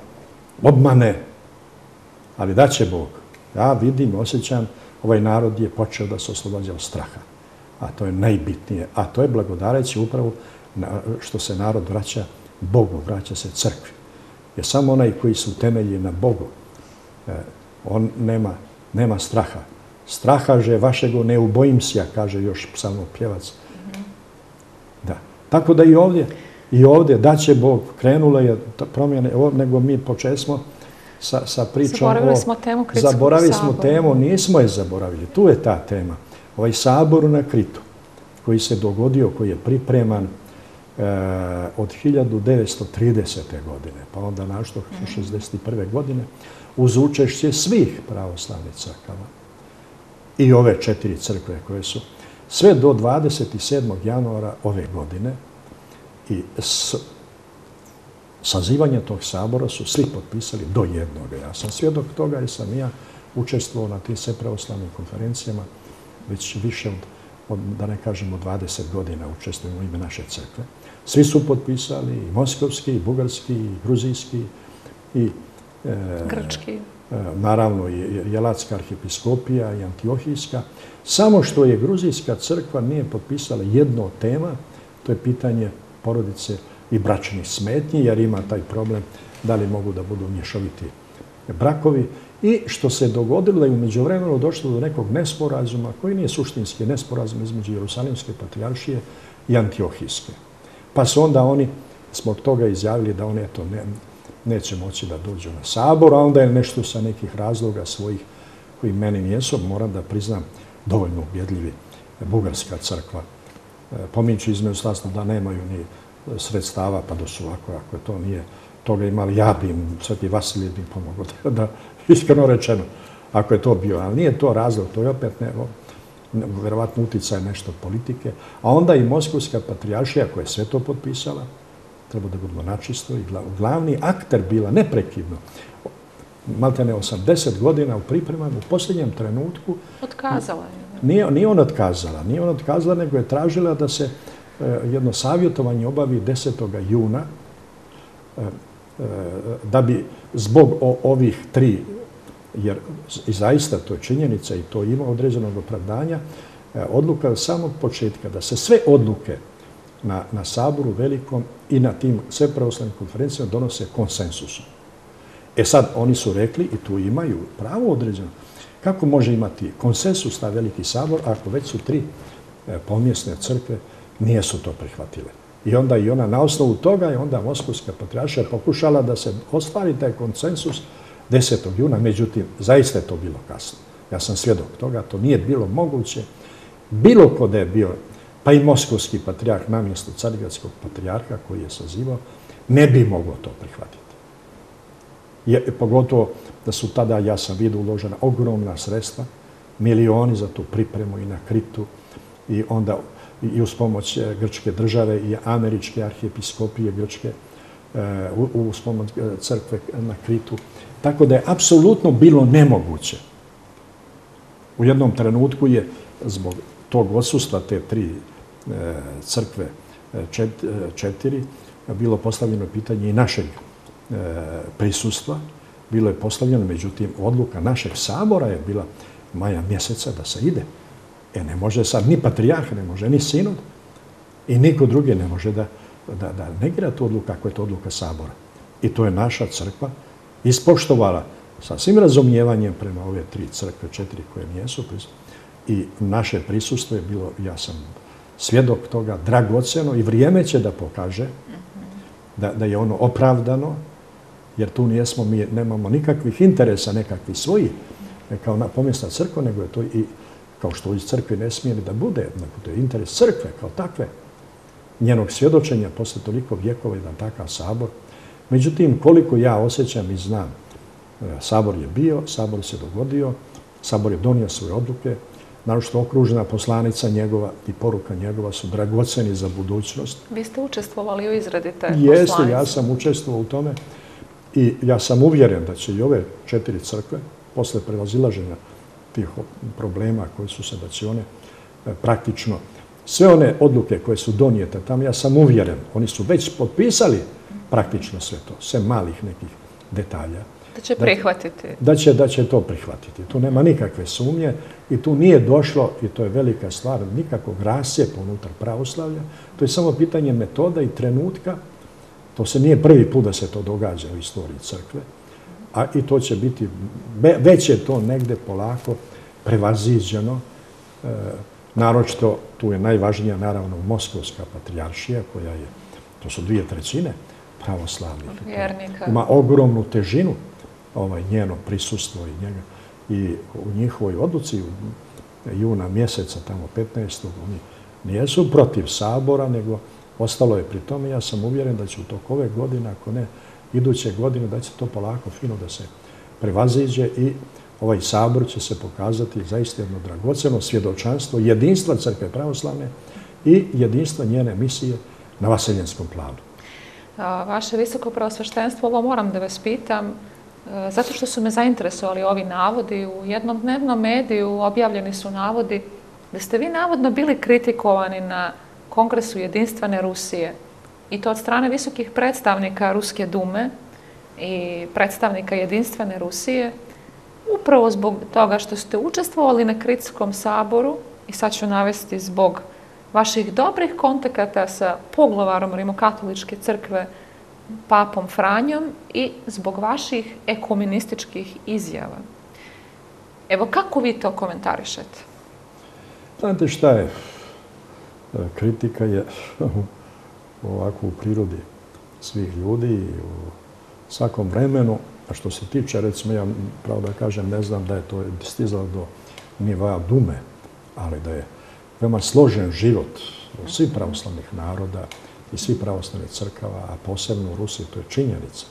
obmane, ali da će Bog. Ja vidim, osjećam, ovaj narod je počeo da se oslobađa od straha. A to je najbitnije. A to je blagodareći upravo što se narod vraća Bogu, vraća se crkvi. Jer samo onaj koji su temelji na Bogu, on nema, nema straha. Strahaže vašego ne ubojim se, kaže još samo pjevac. Da. Tako da i ovdje, i ovdje, da će Bog, krenula je promjene, nego mi počeli smo sa, sa pričom zaboravili o... Smo temu, zaboravili smo saboru. temu, nismo je zaboravili. Tu je ta tema. Ovaj sabor na Kritu, koji se dogodio, koji je pripreman e, od hiljadu devetsto tridesete. godine, pa onda našto šezdeset prve. godine, uz učešće svih pravoslavnih crkava i ove četiri crkve koje su, sve do dvadeset sedmog januara ove godine i s, sazivanje tog sabora su svi potpisali do jednoga. Ja sam svjedok toga jer sam ja učestvovao na tim sve pravoslavnim konferencijama već više od, od, da ne kažemo, dvadeset godina učestvujemo u ime naše crkve. Svi su potpisali i moskovski, i bugarski, i gruzijski, i e, grčki. E, naravno i Jelatska arhipiskopija i Antiohijska. Samo što je gruzijska crkva nije potpisala jedno od tema, to je pitanje porodice i bračnih smetnji, jer ima taj problem da li mogu da budu mješoviti brakovi. I što se dogodilo je umeđu vremenu došlo do nekog nesporazuma, koji nije suštinski nesporazum između Jerusalimske patrijaršije i Antiohijske. Pa su onda oni, smo toga izjavili da oni eto, ne, neće moći da dođu na sabor, a onda je nešto sa nekih razloga svojih koji meni nijesu, moram da priznam, dovoljno ubjedljivi bugarska crkva. Pominjući između slasno da nemaju ni sredstava, pa da su ovako, ako je to nije toga imali, ja bi im, Sveti Vasilij bi im pomogao da, da iskreno rečeno, ako je to bio, ali nije to razlog, to je opet ne, verovatno uticaj nešto politike, a onda i Moskovska patrijaršija koja je sve to potpisala, treba da budemo načisto i glavni akter bila neprekidno, maltene osamdeset godina u pripremama, u posljednjem trenutku... Otkazala je. Nije, nije ona otkazala, nije ona otkazala, nego je tražila da se eh, jedno savjetovanje obavi desetog juna, eh, eh, da bi zbog o, ovih tri, jer i zaista to je činjenica i to ima određenog opravdanja, eh, odluka od samog početka da se sve odluke na, na Saboru velikom i na tim sve pravoslavnim konferencijama donose konsensusom. E sad, oni su rekli, i tu imaju pravo određeno, kako može imati konsensus na Veliki sabor, ako već su tri e, pomjesne crkve, nijesu to prihvatile. I onda i ona, na osnovu toga je onda Moskovska patrijaršija pokušala da se ostvari taj konsensus desetog juna, međutim, zaista je to bilo kasno. Ja sam svjedok toga, to nije bilo moguće. Bilo ko da je bio, pa i Moskovski patrijarh, namjesto carigradskog patrijarha koji je sazivao, ne bi mogao to prihvatiti. Je, pogotovo da su tada, ja sam vidio, uložena ogromna sredstva, milioni za tu pripremu i na Kritu i onda i uz pomoć grčke države i američke arhijepiskopije grčke, e, uz pomoć crkve na Kritu. Tako da je apsolutno bilo nemoguće. U jednom trenutku je zbog tog odsustva te tri e, crkve čet, četiri bilo postavljeno pitanje i našeg prisustva, bilo je postavljeno, međutim, odluka našeg sabora je bila maja mjeseca da se ide. E, ne može sad ni patrijarh, ne može ni sinod i niko drugi ne može da, da, da negira tu odluku ako je to odluka sabora. I to je naša crkva ispoštovala sa svim razumijevanjem prema ove tri crkve, četiri koje nijesu prisutne. I naše prisustvo je bilo, ja sam svjedok toga, dragoceno i vrijeme će da pokaže da, da je ono opravdano, jer tu nijesmo, mi nemamo nikakvih interesa, nekakvih svojih, kao na pomjesna crkva, nego je to i, kao što iz crkve ne smije da bude, nego to je interes crkve kao takve, njenog svjedočenja posle toliko vjekova jedan takav sabor. Međutim, koliko ja osjećam i znam, sabor je bio, sabor se dogodio, sabor je donio svoje odluke, naročito okružena poslanica njegova i poruka njegova su dragoceni za budućnost. Vi ste učestvovali u izradi te poslanice. Jeste, ja sam učestvovao u tome. I ja sam uvjeren da će i ove četiri crkve, posle prevazilaženja tih problema koji su se da će one praktično, sve one odluke koje su donijete tamo, ja sam uvjeren, oni su već potpisali praktično sve to, sve malih nekih detalja. Da će prihvatiti. Da će, da će to prihvatiti. Tu nema nikakve sumnje i tu nije došlo, i to je velika stvar, nikakvog rasjepa unutar pravoslavlja. To je samo pitanje metoda i trenutka. To se nije prvi put da se to događa u istoriji crkve. A i to će biti, već je to negde polako prevaziđeno. E, naročito, tu je najvažnija, naravno, Moskovska patrijaršija, koja je, to su dvije trećine pravoslavnih. Ima ogromnu težinu ovaj, njeno prisustvo i njega. I u njihovoj odluci, juna mjeseca, tamo petnaestog, oni nijesu protiv sabora, nego ostalo je pri tome. Ja sam uvjeren da će u toku ove godine, ako ne, iduće godine, da će to polako, fino da se prevaziđe i ovaj sabor će se pokazati zaista jedno dragoceno svjedočanstvo jedinstva Crkve pravoslavne i jedinstva njene misije na Vaseljenskom planu. Vaše visoko preosveštenstvo, ovo moram da vas pitam, zato što su me zainteresovali ovi navodi. U jednom dnevnom mediju objavljeni su navodi da ste vi navodno bili kritikovani na Kongresu Jedinstvene Rusije i to od strane visokih predstavnika Ruske dume i predstavnika Jedinstvene Rusije, upravo zbog toga što ste učestvovali na Kritskom saboru i sad ću navesti zbog vaših dobrih kontakata sa poglavarom Rimokatoličke crkve papom Franjom i zbog vaših ekumenističkih izjava. Evo, kako vi to komentarišete? Znate šta je? Kritika je ovako u prirodi svih ljudi i u svakom vremenu. A što se tiče, recimo, ja pravo da kažem, ne znam da je to stizalo do nivoa dume, ali da je veoma složen život svih pravoslavnih naroda i svih pravoslavnih crkava, a posebno u Rusiji, to je činjenica.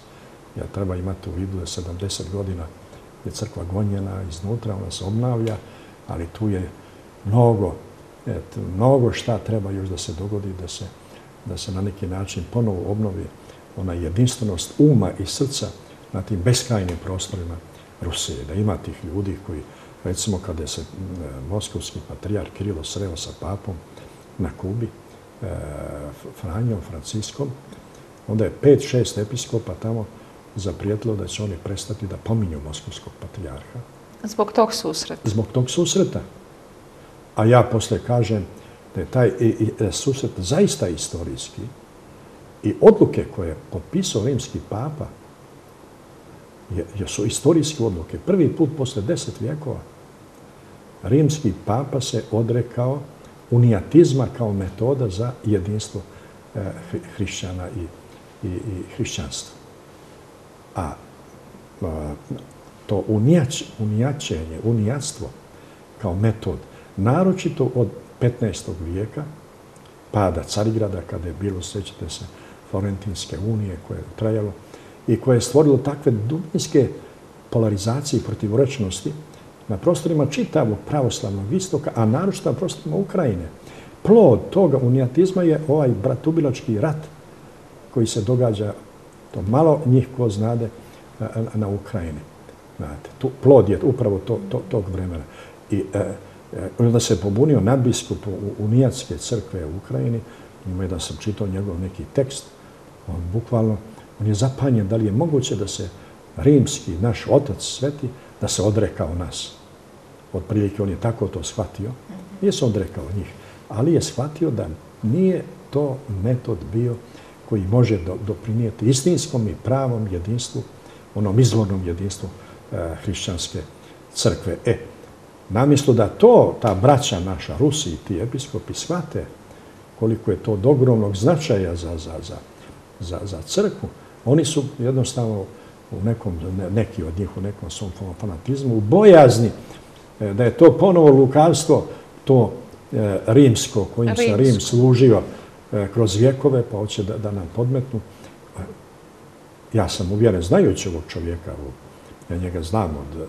Ja treba imati u vidu da sedamdeset godina je crkva gonjena iznutra, ona se obnavlja, ali tu je mnogo, et, mnogo šta treba još da se dogodi, da se, da se na neki način ponovo obnovi ona jedinstvenost uma i srca na tim beskrajnim prostorima Rusije. Da ima tih ljudi koji, recimo, kada se moskovski patrijarh Kirilo sreo sa papom na Kubi, Franjom, Franciskom, onda je pet, šest episkopa tamo zaprijetilo da će oni prestati da pominju moskovskog patrijarha. Zbog tog susreta? Zbog tog susreta. A ja posle kažem da je taj susret zaista istorijski i odluke koje je potpisao rimski papa jer su istorijske odluke. Prvi put posle deset vjekova rimski papa se odrekao unijatizma kao metoda za jedinstvo hrišćana i, i, i hrišćanstva. A to unijać, unijaćenje, unijatstvo kao metod, naročito od petnaestog vijeka, pada Carigrada, kada je bilo, sjećate se, Florentinske unije koje je trajalo, i koje je stvorilo takve dubinske polarizacije i protivorečnosti na prostorima čitavog pravoslavnog istoka, a naročito na prostorima Ukrajine. Plod toga unijatizma je ovaj bratubilački rat koji se događa, to malo njih ko znade, na, na Ukrajini. Znate, tu plod je upravo to, to, tog vremena. I e, e, onda se pobunio nadbiskup unijatske crkve u Ukrajini, ima da sam čitao njegov neki tekst, on bukvalno on je zapanjen da li je moguće da se rimski, naš otac sveti, da se odrekao nas. Otprilike on je tako to shvatio. Nije se odrekao njih, ali je shvatio da nije to metod bio koji može doprinijeti istinskom i pravom jedinstvu, onom izvornom jedinstvu e, hrišćanske crkve. E, namjesto da to, ta braća naša, Rusi i ti episkopi, shvate koliko je to od ogromnog značaja za, za, za, za, za crkvu, oni su jednostavno, u nekom, neki od njih u nekom svom fanatizmu, u bojazni da je to ponovo lukavstvo, to e, rimsko, kojim rimsko. se Rim služio e, kroz vjekove, pa hoće da, da nam podmetnu. Ja sam uvjeren, znajući ovog čovjeka, ja njega znam od,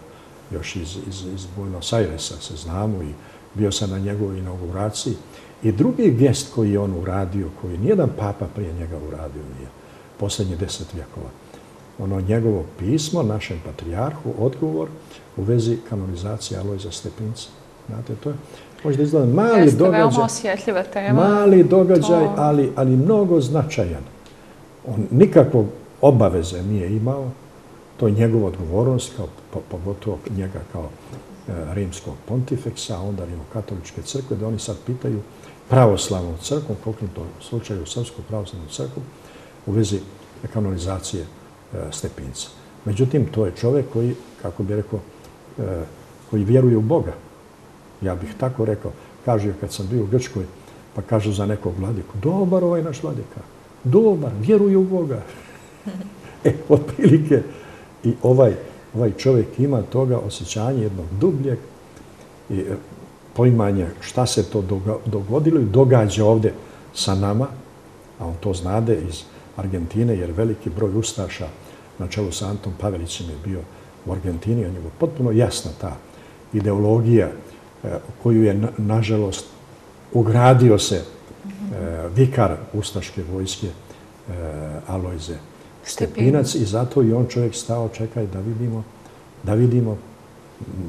još iz, iz, iz Buenos Airesa se znamo i bio sam na njegovoj inauguraciji. I drugi gest koji je on uradio, koji nijedan papa prije njega uradio nije, posljednje deset vjekova. Ono njegovo pismo našem patrijarhu, odgovor u vezi kanonizacije Alojza Stepinca. Znate, to je možda izgleda mali Jeste događaj. Jeste veoma osjetljiva tema. Mali događaj, to... ali, ali mnogo značajan. On nikakvog obaveze nije imao, To je njegova odgovornost, kao, po, pogotovo njega kao e, rimskog pontifeksa, onda rimokatoličke crkve, da oni sad pitaju pravoslavnu crkvu, u konkretnom slučaju srpsku pravoslavnu crkvu, u vezi kanonizacije e, Stepinca. Međutim, to je čovjek koji, kako bi rekao, e, koji vjeruje u Boga. Ja bih tako rekao. Kaže, kad sam bio u Grčkoj, pa kažu za nekog vladiku, dobar ovaj naš vladika, dobar, vjeruje u Boga. E, otprilike, i ovaj, ovaj čovjek ima toga osjećanje jednog dubljeg i poimanja šta se to dogodilo i događa ovdje sa nama, a on to znade iz Argentine, jer veliki broj ustaša na čelu sa Antom Pavelićem je bio u Argentini, on je bio potpuno jasna ta ideologija koju je, nažalost, ugradio se vikar ustaške vojske Alojze Stepinac, i zato i on čovjek stao, čekaj da vidimo, da vidimo,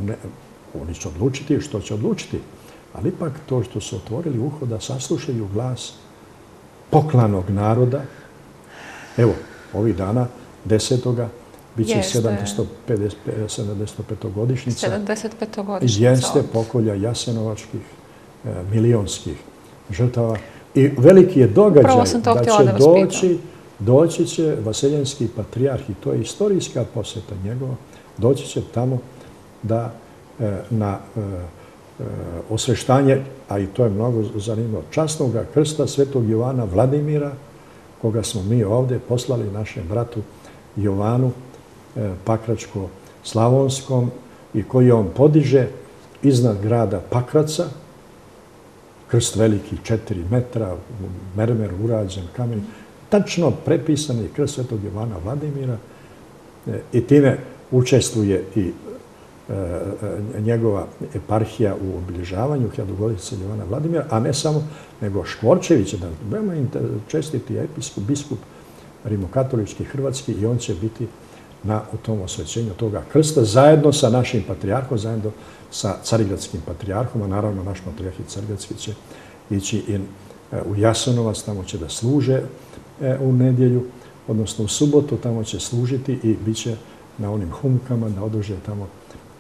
ne, oni će odlučiti što će odlučiti, ali ipak to što su otvorili uho da saslušaju glas poklanog naroda, evo, ovih dana, desetog biće sedamdesetopetogodišnjica, jeste pokolja jasenovačkih, e, milionskih žrtava, i veliki je događaj da će da doći, pitao. Doći će vaseljenski patrijarh, i to je istorijska posjeta njegova, doći će tamo da e, na e, e, osveštanje, a i to je mnogo zanimljivo, časnog krsta svetog Jovana Vladimira, koga smo mi ovdje poslali našem bratu Jovanu e, Pakračko-Slavonskom, i koji on podiže iznad grada Pakraca, krst veliki četiri metra, mermer urađen, kamen, tačno prepisani krst svetog Jovana Vladimira, e, i time učestvuje i e, e, njegova eparhija u obilježavanju hiljadugodišnjice Jovana Vladimira, a ne samo, nego Škvorčević, jedan veoma čestiti episkop, biskup rimokatolički hrvatski, i on će biti na u tom osvećenju toga krsta zajedno sa našim patrijarhom, zajedno sa carigradskim patrijarhom, a naravno naš patrijarh i carigradski će ići in, e, u Jasenovac, tamo će da služe e, u nedjelju, odnosno u subotu, tamo će služiti i bit će na onim humkama da održe tamo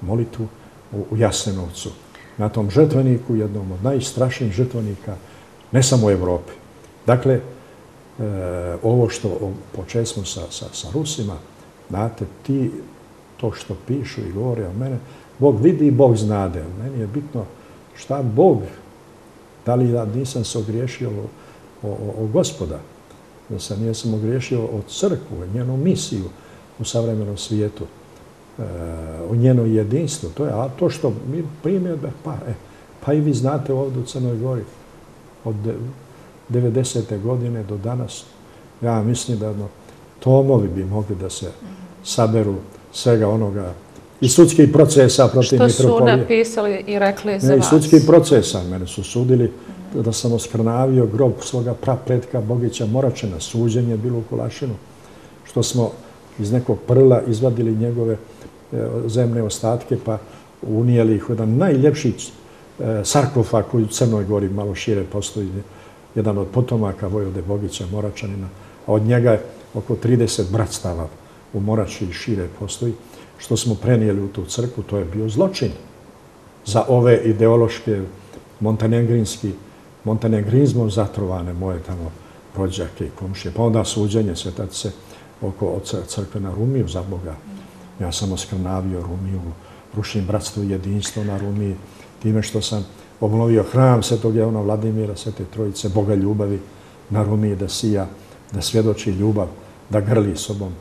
molitvu u, u Jasenovcu. Na tom žrtveniku, jednom od najstrašnijih žrtvenika, ne samo u Evropi. Dakle, e, ovo što počeli smo sa, sa, sa Rusima, znate, ti to što pišu i govore o mene, Bog vidi i Bog znade. Meni je bitno šta Bog, da li ja nisam se ogriješio o, o, o Gospoda, da sam nisam ogriješio o crkvu, o njenu misiju u savremenom svijetu, e, o njeno jedinstvo. To je, a to što mi primjedbe, pa, e, pa i vi znate ovdje u Crnoj Gori, od devedesete godine do danas, ja mislim da no, tomovi bi mogli da se saberu svega onoga i sudskih procesa protiv Mitropolije. Što su napisali i rekli za vas? I sudskih procesa. Mene su sudili da sam oskrnavio grob svoga prapretka Bogića Moračena. Suđenje je bilo u Kolašinu. Što smo iz nekog prla izvadili njegove zemne ostatke pa unijeli ih u jedan najljepši sarkofag u Crnoj Gori, malo šire postoji, jedan od potomaka Vojvode Bogića Moračanina. A od njega je oko trideset bratstava u Morači i šire postoji, što smo prenijeli u tu crkvu, to je bio zločin za ove ideološke montenegrinski, montenegrinzmom zatrovane moje tamo rođake i komšije. Pa onda suđenje, sjetate se, oko crkve na Rumiju, za Boga. Ja sam oskrnavio Rumiju, rušim bratstvo i jedinstvo na Rumiji, time što sam obnovio hram svetog Jovana Vladimira, svete Trojice, Boga ljubavi na Rumiji, da sija, da svjedoči ljubav, da grli sobom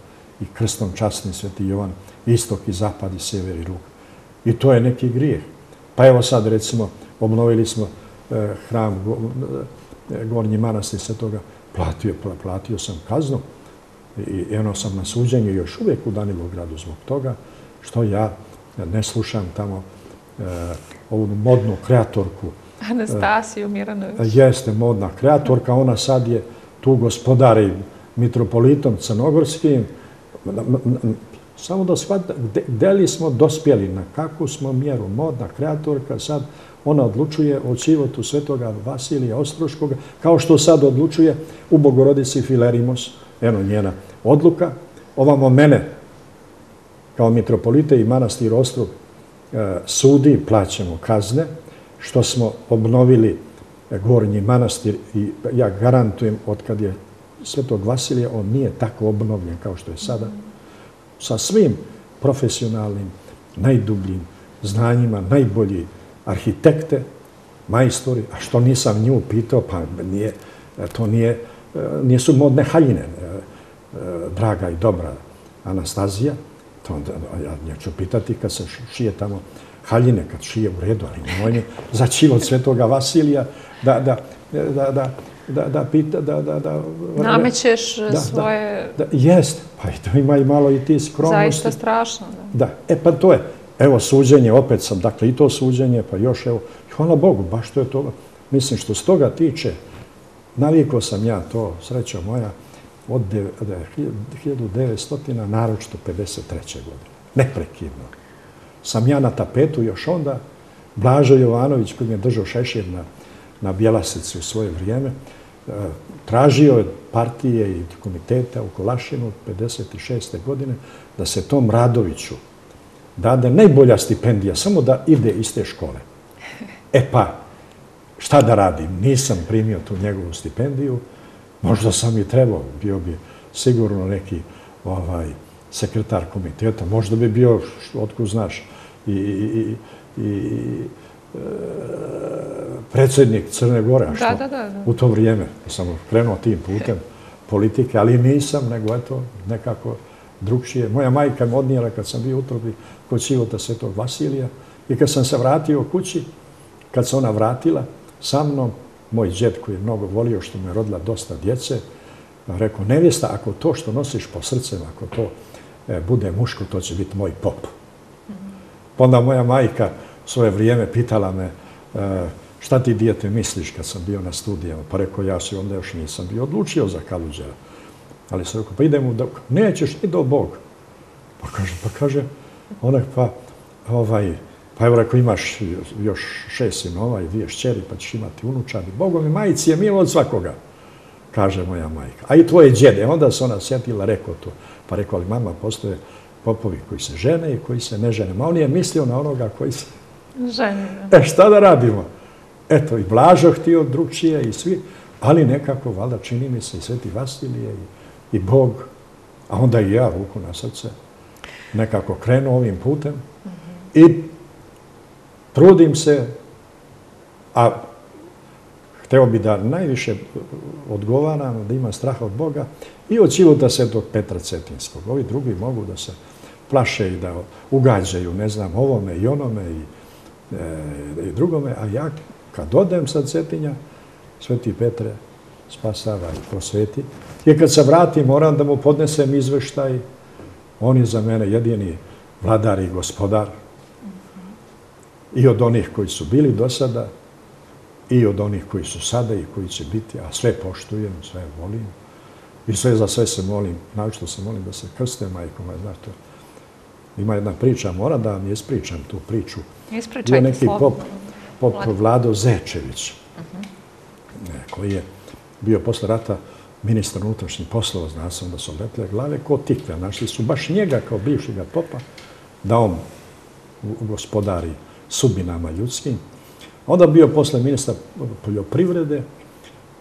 i krstom časni sveti Jovan, istok i zapad i sjever i rug. I to je neki grijeh. Pa evo sad, recimo, obnovili smo eh, hram go, eh, Gornji manastir svetoga, platio, platio sam kaznu i eno sam na suđenju još uvijek u Danilogradu zbog toga što ja ne slušam tamo eh, ovu modnu kreatorku. Anastasiju Miranović. Jeste modna kreatorka, ona sad je tu gospodari mitropolitom crnogorskim, samo da shvatite gdje li smo dospjeli, na kakvu smo mjeru. Modna kreatorka sad, ona odlučuje o životu svetoga Vasilija Ostroškoga, kao što sad odlučuje u Bogorodici Filerimos, eno njena odluka, ovamo mene kao mitropolite i manastir Ostrog sudi, plaćamo kazne, što smo obnovili Gornji manastir i ja garantujem od kad je Svetog Vasilija, on nije tako obnovljen kao što je sada, sa svim profesionalnim, najdubljim znanjima, najbolji arhitekte, majstori, a što nisam nju pitao, pa nije, to nije, nisu modne haljine, draga i dobra Anastazija, to onda, ja ću pitati kad se šije tamo haljine, kad šije u redu, ali nemojme za ćilog Svetoga Vasilija da, da, da, da, da pita, da, da, da... Namećeš svoje... Jest, pa i to ima i malo i ti skromnosti. Zaista strašno, da. Da, e pa to je, evo suđenje, opet sam, dakle i to suđenje, pa još evo, hvala Bogu, baš to je to, mislim što s toga tiče, navikao sam ja to, sreća moja, od hiljadu devetsto, naročito pedeset treće godine, neprekidno. Sam ja na tapetu još onda, Blažo Jovanović koji mi je držao šešir na Bjelasici u svoje vrijeme, tražio je partije i komiteta u Kolašinu od pedeset šeste godine da se tom Radoviću dade najbolja stipendija, samo da ide iz te škole. E pa, šta da radim? Nisam primio tu njegovu stipendiju, možda sam i trebao, bio bi sigurno neki ovaj, sekretar komiteta, možda bi bio, otkud znaš, i, i, i e, predsjednik Crne Gore, a što da, da, da, da. U to vrijeme sam krenuo tim putem politike, ali nisam, nego eto, nekako drugšije. Moja majka me odnijela kad sam bio u utrobi kod Sivota Svetog Vasilija i kad sam se vratio kući, kad se ona vratila sa mnom, moj djed koji je mnogo volio što me je rodila dosta djece, rekao, nevjesta, ako to što nosiš po srcem, ako to e, bude muško, to će biti moj pop. Mm-hmm. Onda moja majka svoje vrijeme pitala me, e, šta ti dijete misliš kad sam bio na studijama? Pa rekao, ja se onda još nisam bio odlučio za Kaluđera. Ali sam rekao, pa idemo, da, nećeš ni do Bog. Pa kaže, pa kaže, onak pa, ovaj, pa evo ako imaš još šest sinova i dvije šćeri, pa ćeš imati unučani. Bogovi majici je milo od svakoga, kaže moja majka. A i tvoje djede. Onda se ona sjetila, rekao to. Pa rekao, ali mama, postoje popovi koji se žene i koji se ne žene. Ma on je mislio na onoga koji se... žene. E šta da radimo? Eto, i Blažo htio drugčije i svi, ali nekako, valjda, čini mi se i Sveti Vasilije i, i Bog, a onda i ja, ruku na srce, nekako krenuo ovim putem i trudim se, a hteo bi da najviše odgovaram, da imam straha od Boga i od života Svetog Petra Cetinskog. Ovi drugi mogu da se plaše i da ugađaju, ne znam, ovome i onome i, e, i drugome, a ja kad odem sa Cetinja, Sveti Petre spasava i prosveti, jer kad se vratim moram da mu podnesem izveštaj, on je za mene jedini vladar i gospodar, i od onih koji su bili do sada, i od onih koji su sada i koji će biti, a sve poštujem, sve volim i sve za sve se molim, naočito se molim da se krste majkom, znate, ima jedna priča, moram da vam ispričam tu priču. Ispričajte. Je neki pop, pop Vlado Zečević, uh-huh. koji je bio posle rata ministar unutrašnjih poslova, zna sam da su odletile glave ko tikve, našli su baš njega kao bivšega popa, da on gospodari subinama ljudskim. Onda bio posle ministar poljoprivrede,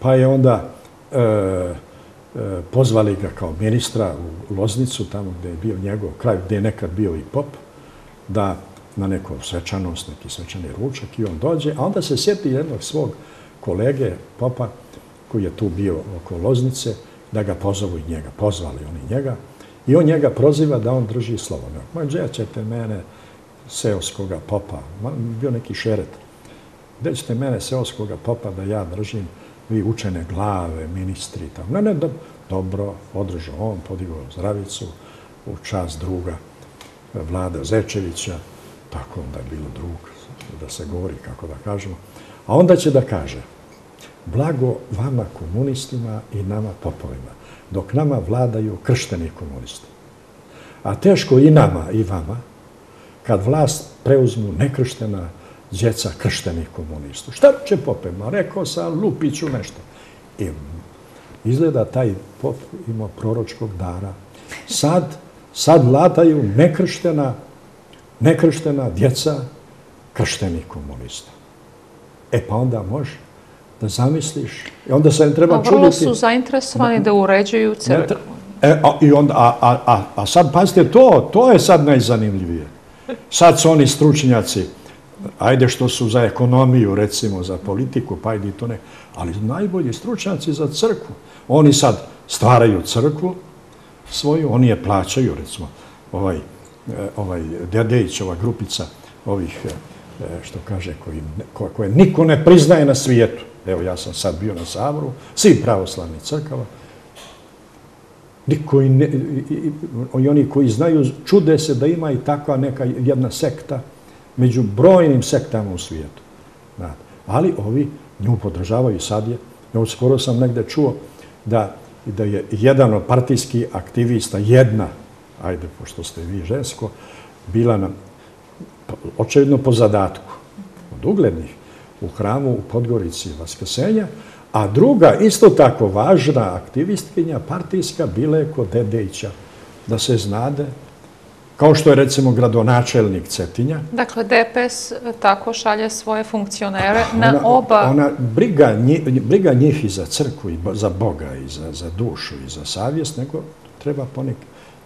pa je onda e, e, pozvali ga kao ministra u Loznicu, tamo gdje je bio njegov kraj, gdje je nekad bio i pop, da na neku svečanost, neki svečani ručak i on dođe, a onda se sjeti jednog svog kolege, popa, koji je tu bio oko Loznice, da ga pozovu i njega. Pozvali oni njega i on njega proziva da on drži slovo. Ma gdje ćete mene, seoskoga popa, bio neki šeret. Gdje ćete mene, seoskoga popa, da ja držim, vi učene glave, ministri i tako. Ne, ne, do, dobro, održao on, podigao zdravicu u čast druga Vlada Zečevića, tako onda je bilo drug, da se govori, kako da kažemo. A onda će da kaže, blago vama komunistima i nama popovima, dok nama vladaju kršteni komunisti. A teško i nama i vama, kad vlast preuzmu nekrštena djeca krštenih komunista. Šta će popema? Rekao sam, lupiću nešto. I izgleda taj pop imao proročkog dara. Sad Sad vladaju nekrštena, nekrštena djeca krštenih komunista. E pa onda može da zamisliš. I onda se ne treba čuditi. Vrlo su zainteresovani da uređuju crkvu. A sad, pazite, to, to je sad najzanimljivije. Sad su oni stručnjaci, ajde što su za ekonomiju, recimo, za politiku, pa ajde to ne. Ali najbolji stručnjaci za crkvu. Oni sad stvaraju crkvu svoju, oni je plaćaju, recimo, ovaj, ovaj Dedejić, ova grupica ovih, što kaže, koje, koje niko ne priznaje na svijetu. Evo, ja sam sad bio na Savru, svi pravoslavni crkava, i, ne, i, i oni koji znaju, čude se da ima i takva neka jedna sekta među brojnim sektama u svijetu. Znate. Ali ovi nju podržavaju sad je. Ja skoro sam negdje čuo da, da je jedan partijski aktivista, jedna, ajde, pošto ste vi žensko, bila nam očevidno po zadatku od uglednih u hramu u Podgorici Vaskrsenja, a druga, isto tako važna aktivistkinja partijska, bila je kod Dedejića, da se znade, kao što je recimo gradonačelnik Cetinja. Dakle, D P S tako šalje svoje funkcionere ona, na oba... Ona briga, briga njih i za crkvu, i za Boga, i za, za dušu, i za savjest, nego treba, ponek,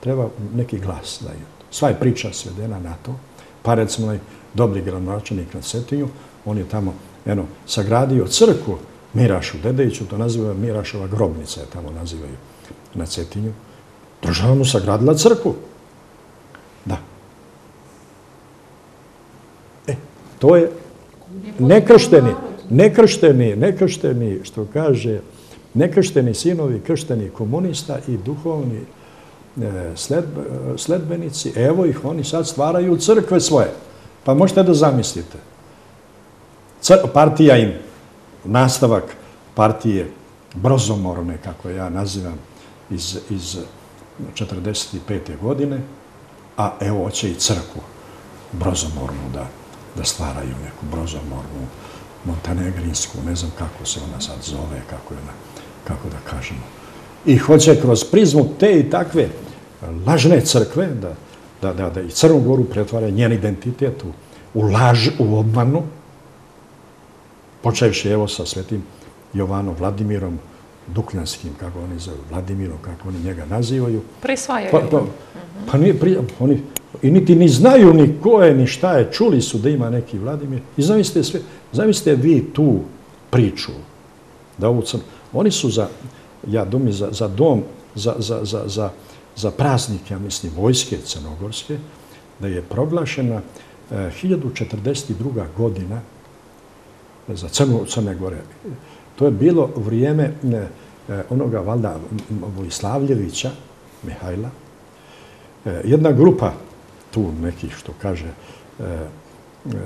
treba neki glas da je. Sva je priča svedena na to. Pa recimo, dobri gradonačelnik na Cetinju, on je tamo eno, sagradio crkvu Mirašu Dedejiću, to nazivaju Mirašova grobnica, je tamo nazivaju na Cetinju. Država mu sagradila crkvu. Da. E, to je nekršteni, nekršteni, nekršteni, što kaže, nekršteni sinovi, kršteni komunista i duhovni e, sled, sledbenici, evo ih, oni sad stvaraju crkve svoje. Pa možete da zamislite. Cr, partija im, nastavak partije Brozomorne, kako ja nazivam, iz, iz četrdeset pete godine, a evo hoće i crkvu Brozomornu da, da stvaraju neku Brozomornu, montenegrinsku, ne znam kako se ona sad zove, kako, ona, kako da kažemo. I hoće kroz prizmu te i takve lažne crkve da, da, da, da i Crnu Goru pretvara njen identitet u, u laž, u obmanu, počevši evo sa svetim Jovanom Vladimirom Dukljanskim, kako oni zove, Vladimirom, kako oni njega nazivaju. Prisvajaju. Pa, pa, pa nije, pri, oni i niti ni znaju ni ko je, ni šta je, čuli su da ima neki Vladimir. I zamislite sve, zamislite vi tu priču. Da ovu crnu, oni su za, ja domi, za, za dom, za, za, za, za, za praznik, ja mislim, vojske crnogorske, da je proglašena eh, hiljadu četrdeset druga godina za Crnu, Crne Gore. To je bilo vrijeme ne, onoga valda Vojislavljevića, Mihajla. E, jedna grupa tu nekih, što kaže, e, e,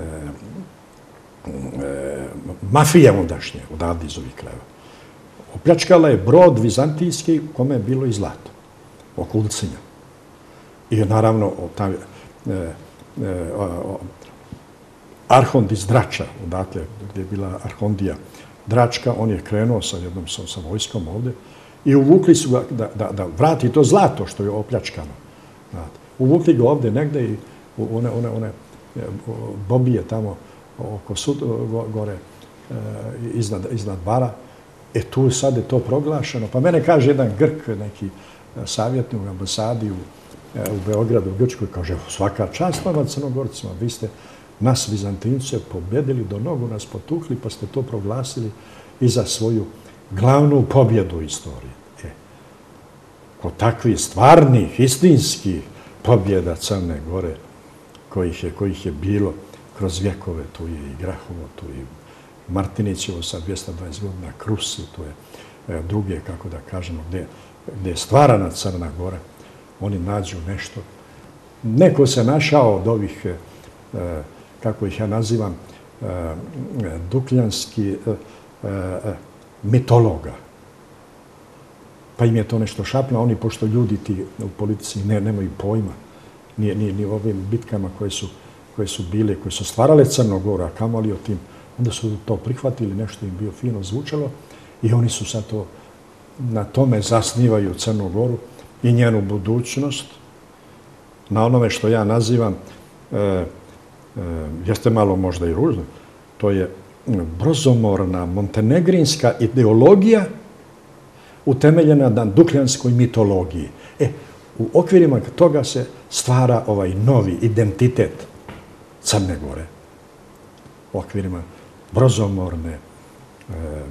e, mafije ondašnje, odavde iz ovih krajeva. Opljačkala je brod vizantijski u kome je bilo i zlato, oko Ulcinja. I naravno, ta, e, e, o, o, Arhond iz Drača, odakle, gdje je bila Arhondija Dračka, on je krenuo sa jednom sa, sa vojskom ovdje i uvukli su ga da, da, da vrati to zlato što je opljačkano. Znate. Uvukli ga ovdje negdje i one, one, one bobije tamo oko sud, gore, e, iznad, iznad bara. E tu sad je to proglašeno. Pa mene kaže jedan Grk, neki savjetnik u ambasadi u, u Beogradu, u Grčkoj, kaže svaka čast vama Crnogorcima, vi ste nas Vizantince pobjedili, do nogu nas potukli, pa ste to proglasili i za svoju glavnu pobjedu istorije. E, kod takvih stvarnih, istinskih pobjeda Crne Gore, kojih je, kojih je bilo kroz vjekove, tu je i Grahovo, tu je i Martinićevo sa dvjesto dvadeset godina, Krusi, tu je e, druge, kako da kažemo, gdje, gdje je stvarana Crna Gora, oni nađu nešto. Neko se našao od ovih e, kako ih ja nazivam, dukljanski mitologa. Pa im je to nešto šapno, oni pošto ljudi ti u politici ne, nemaju pojma, ni, ni, ni ovim bitkama koje su, koje su bile, koje su stvarale Crnogora, kamoli o tim, onda su to prihvatili, nešto im bio fino zvučalo i oni su sad to, na tome zasnivaju Crnogoru i njenu budućnost na onome što ja nazivam, e, e, jeste malo možda i ružno, to je brozomorna montenegrinska ideologija utemeljena na dukljanskoj mitologiji. E, u okvirima toga se stvara ovaj novi identitet Crne Gore. U okvirima brozomorne e,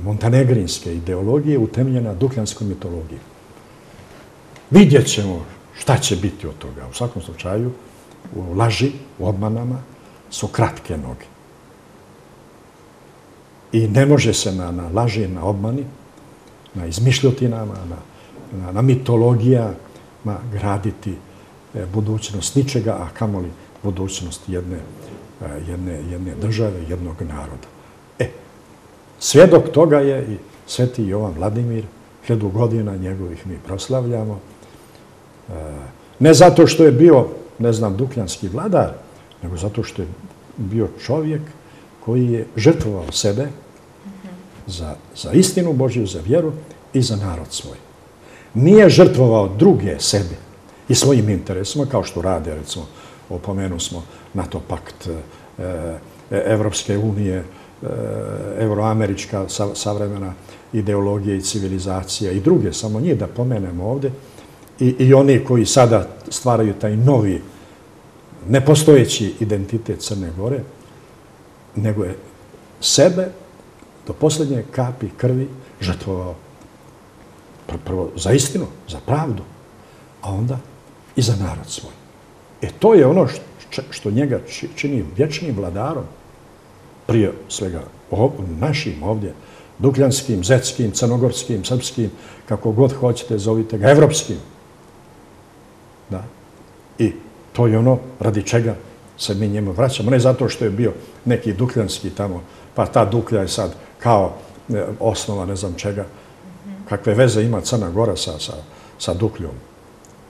montenegrinske ideologije utemeljena na dukljanskoj mitologiji. Vidjet ćemo šta će biti od toga. U svakom slučaju, u laži, u obmanama su kratke noge. I ne može se na, na laži, na obmani, na izmišljotinama, na, na, na mitologijama graditi e, budućnost ničega, a kamoli budućnost jedne, a, jedne, jedne države, jednog naroda. E, svjedok toga je i Sveti Jovan Vladimir, hiljadu godina njegovih mi proslavljamo. E, ne zato što je bio, ne znam, dukljanski vladar, nego zato što je bio čovjek koji je žrtvovao sebe za, za istinu Božju, za vjeru i za narod svoj. Nije žrtvovao druge sebe i svojim interesima, kao što rade, recimo, opomenuo smo NATO pakt, Evropske unije, evroamerička savremena ideologija i civilizacija i druge, samo njih da pomenemo ovdje, i, i oni koji sada stvaraju taj novi, nepostojeći identitet Crne Gore, nego je sebe do posljednje kapi krvi žrtvovao prvo za istinu, za pravdu, a onda i za narod svoj. E to je ono što, što njega čini vječnim vladarom, prije svega ov, našim ovdje, dukljanskim, zetskim, crnogorskim, srpskim, kako god hoćete, zovite ga evropskim. Da. I to je ono radi čega se mi njemu vraćamo. Ne zato što je bio neki dukljanski tamo, pa ta duklja je sad kao e, osnova ne znam čega. Kakve veze ima Crna Gora sa, sa, sa dukljom.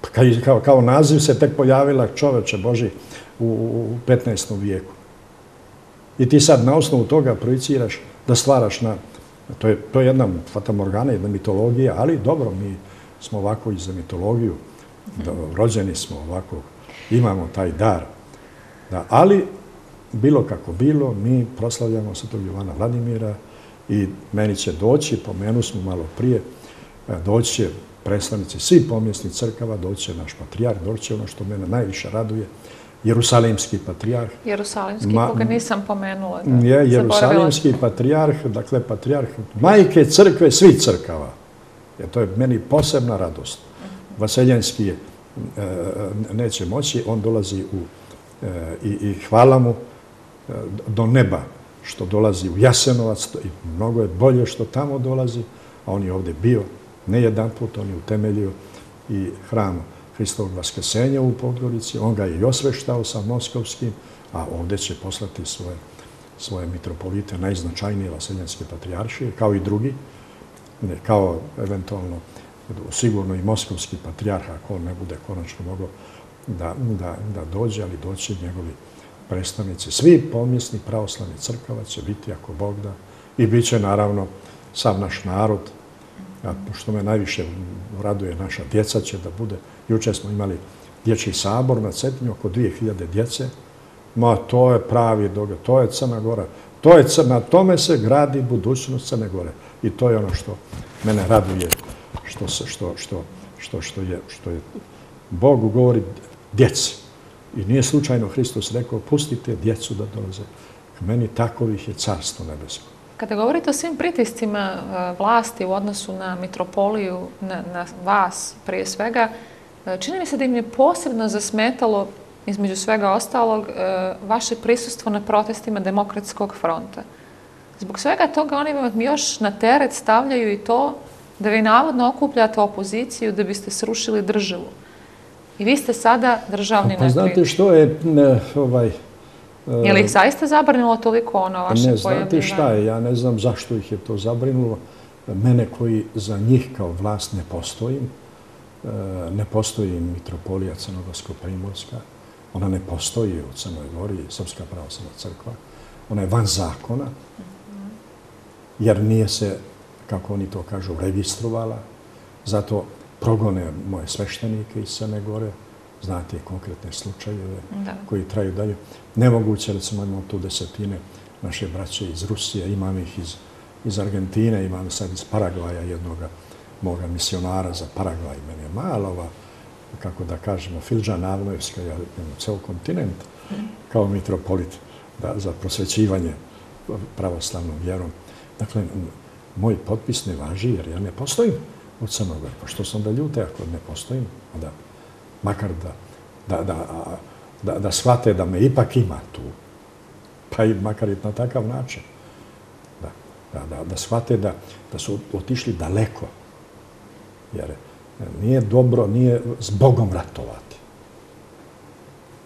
Pa kao, kao naziv se tek pojavila, čoveče Boži, u, u petnaestom vijeku. I ti sad na osnovu toga projiciraš da stvaraš na... To je, to je jedna fatamorgana, jedna mitologija, ali dobro, mi smo ovako i za mitologiju, da, rođeni smo ovako, imamo taj dar. Da, ali, bilo kako bilo, mi proslavljamo Svetog Jovana Vladimira i meni će doći, pomenu smo malo prije, doći će predstavnici svih pomjesnih crkava, doći će naš patrijarh, doći će ono što mene najviše raduje, Jerusalimski patrijarh. Jerusalimski, koga nisam pomenula. Da, je, Jerusalimski patrijarh, dakle patrijarh majke crkve, svih crkava. Jer to je meni posebna radost. Vaseljenski je, neće moći, on dolazi u I, i hvala mu do neba što dolazi u Jasenovac i mnogo je bolje što tamo dolazi, a on je ovdje bio ne jedan put, on je utemeljio i hram Hristovog Vaskrsenja u Podgorici, on ga je i osveštao sa moskovskim, a ovdje će poslati svoje, svoje mitropolite, najznačajnije vaseljenske patrijaršije, kao i drugi, ne, kao eventualno sigurno i moskovski patrijarh, ako on ne bude konačno mogao Da, da, da dođe, ali doći njegovi predstavnici. Svi pomjesni pravoslavni crkava će biti, ako Bog da, i bit će naravno sav naš narod, a što me najviše raduje, naša djeca će da bude. Juče smo imali dječji sabor na Cetinju, oko dvije hiljade djece. Ma, to je pravi događaj, to je Crna Gora, to je Crna, na tome se gradi budućnost Crne Gore. I to je ono što mene raduje, što, se, što, što, što, što, je, što je Bogu govori djeci. I nije slučajno Hristos rekao, pustite djecu da dolaze k meni, takovih je carstvo nebesko. Kada govorite o svim pritiscima vlasti u odnosu na mitropoliju, na, na vas prije svega, čini mi se da im je posebno zasmetalo, između svega ostalog, vaše prisustvo na protestima Demokratskog fronta. Zbog svega toga oni vam još na teret stavljaju i to da vi navodno okupljate opoziciju da biste srušili državu. I vi ste sada državni neprijatelj. Pa znate što je... Ne, ovaj, je li ih zaista zabrinulo toliko ono vaše pojavljivanje? Ne, znate šta je, ja ne znam zašto ih je to zabrinulo. Mene koji za njih kao vlast ne postojim, ne postoji mitropolija Crnogorsko-Primorska, ona ne postoji u Crnoj Gori, Srpska pravoslavna crkva, ona je van zakona, jer nije se, kako oni to kažu, registrovala, zato progone moje sveštenike iz Crne Gore, znate konkretne slučajeve koji traju dalje. Nemoguće, recimo, imamo tu desetine naše braće iz Rusije, imam ih iz Argentine, imam sad iz Paragvaja jednog moga misionara za Paragvaj. Meni je mala ova, kako da kažemo, Filđa Navlojevska, ja imam ceo kontinent kao mitropolit za prosvećivanje pravoslavnom vjerom. Dakle, moj potpis ne važi jer ja ne postojim u Crnogori. Pa što sam da ljute ako ne postojim? Onda makar da shvate da me ipak ima tu. Pa i makar i na takav način. Da shvate da su otišli daleko. Jer nije dobro, nije s Bogom ratovati.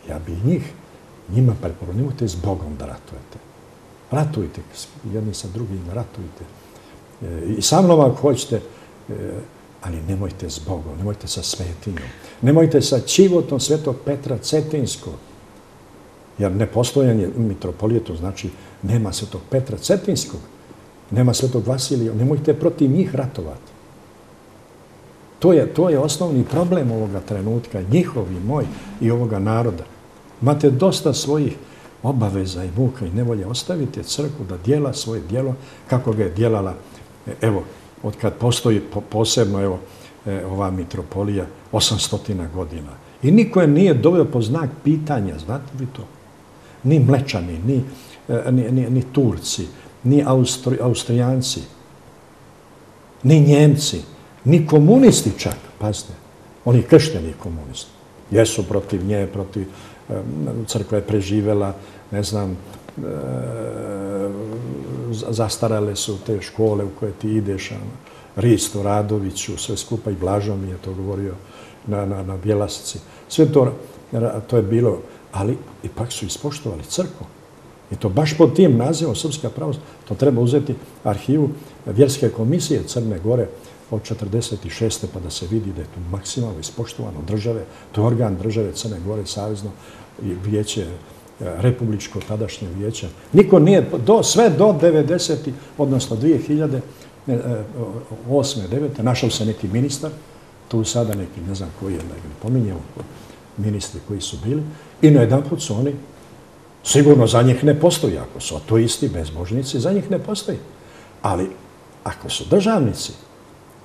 Ja bi njih, njima preporučio, nemojte s Bogom da ratujete. Ratujte, jedni sa drugim ratujte. I sa mnom ako hoćete, ali nemojte s Bogom, nemojte sa svetinjom. Nemojte sa čivotom Svetog Petra Cetinskog. Jer nepostojanje mitropolije, to znači nema Svetog Petra Cetinskog, nema Svetog Vasilija, nemojte protiv njih ratovati. To je osnovni problem ovoga trenutka, njihov i moj i ovoga naroda. Imate dosta svojih obaveza i muka i nevolje. Ostavite crkvu da dijela svoje dijelo kako ga je dijelala, evo, od kad postoji posebno, evo, ova mitropolija, osamsto godina. I niko je nije doveo po znak pitanja, znate li to? Ni Mlečani, ni Turci, ni Austrijanci, ni Njemci, ni komunisti čak, pazite, oni kršteni komunisti, jesu protiv nje, protiv crkva je preživela, ne znam, zastarale su te škole u koje ti ideš, Risto Radoviću, sve skupa i Blažo mi je to govorio na Bjelasici. Sve to je bilo, ali ipak su ispoštovali crkvu. I to baš pod tim nazivom Srpska pravost, to treba uzeti arhivu Vjerske komisije Crne Gore od četrdeset šeste pa da se vidi da je tu maksimalno ispoštovano države, to je organ države Crne Gore, savezno vijeće, republičko tadašnje vijeće. Niko nije, sve do devedesete odnosno dvije hiljade osme. devete našao se neki ministar, tu sada neki, ne znam koji je, da ga pominjemo, ministri koji su bili, i na jedan put su oni, sigurno za njih ne postoji, ako su ateisti, bezbožnici, za njih ne postoji. Ali ako su državnici,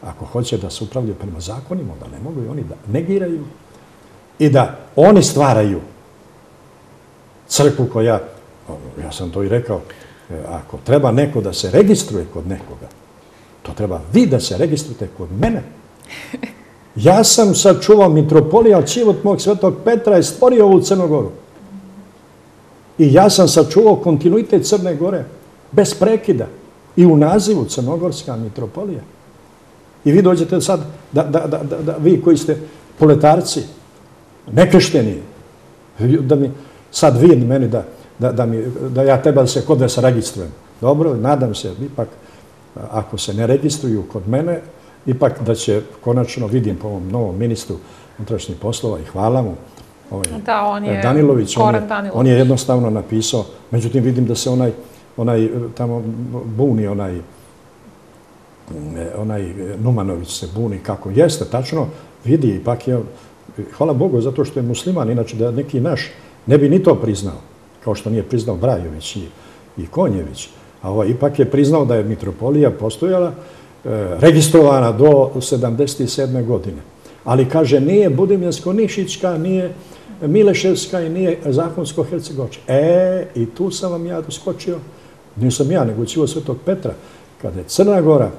ako hoće da se upravljaju prema zakonima, da ne mogu i oni da negiraju i da oni stvaraju crkvu koja, ja sam to i rekao, ako treba neko da se registruje kod nekoga, to treba vi da se registrujete kod mene. Ja sam sačuvao mitropoliju, ali život mog Svetog Petra je stvorio ovu Crnogoru. I ja sam sačuvao kontinuitet Crne Gore, bez prekida, i u nazivu Crnogorska mitropolija. I vi dođete sad, vi koji ste proletarci, nekrešteni, da mi sad vi meni da ja treba da se kod vas registrujem. Dobro, nadam se, ipak, ako se ne registruju kod mene, ipak da će konačno, vidim po ovom novom ministru unutrašnjih poslova i hvala mu, Danilović, on je jednostavno napisao, međutim vidim da se onaj tamo buni, onaj onaj Numanović se buni, kako jeste, tačno, vidi, ipak je, hvala Bogu, zato što je musliman, inače da neki naš ne bi ni to priznao, kao što nije priznao Brajović i Konjević, a ovaj ipak je priznao da je mitropolija postojala, registrovana do sedamdeset sedme godine. Ali kaže, nije Budimljansko-Nišićka, nije Mileševska i nije Zakonsko-Hercegovačka. E, i tu sam vam ja doskočio, nisam ja, nego Ćivo Svetog Petra, kada je Crna Gora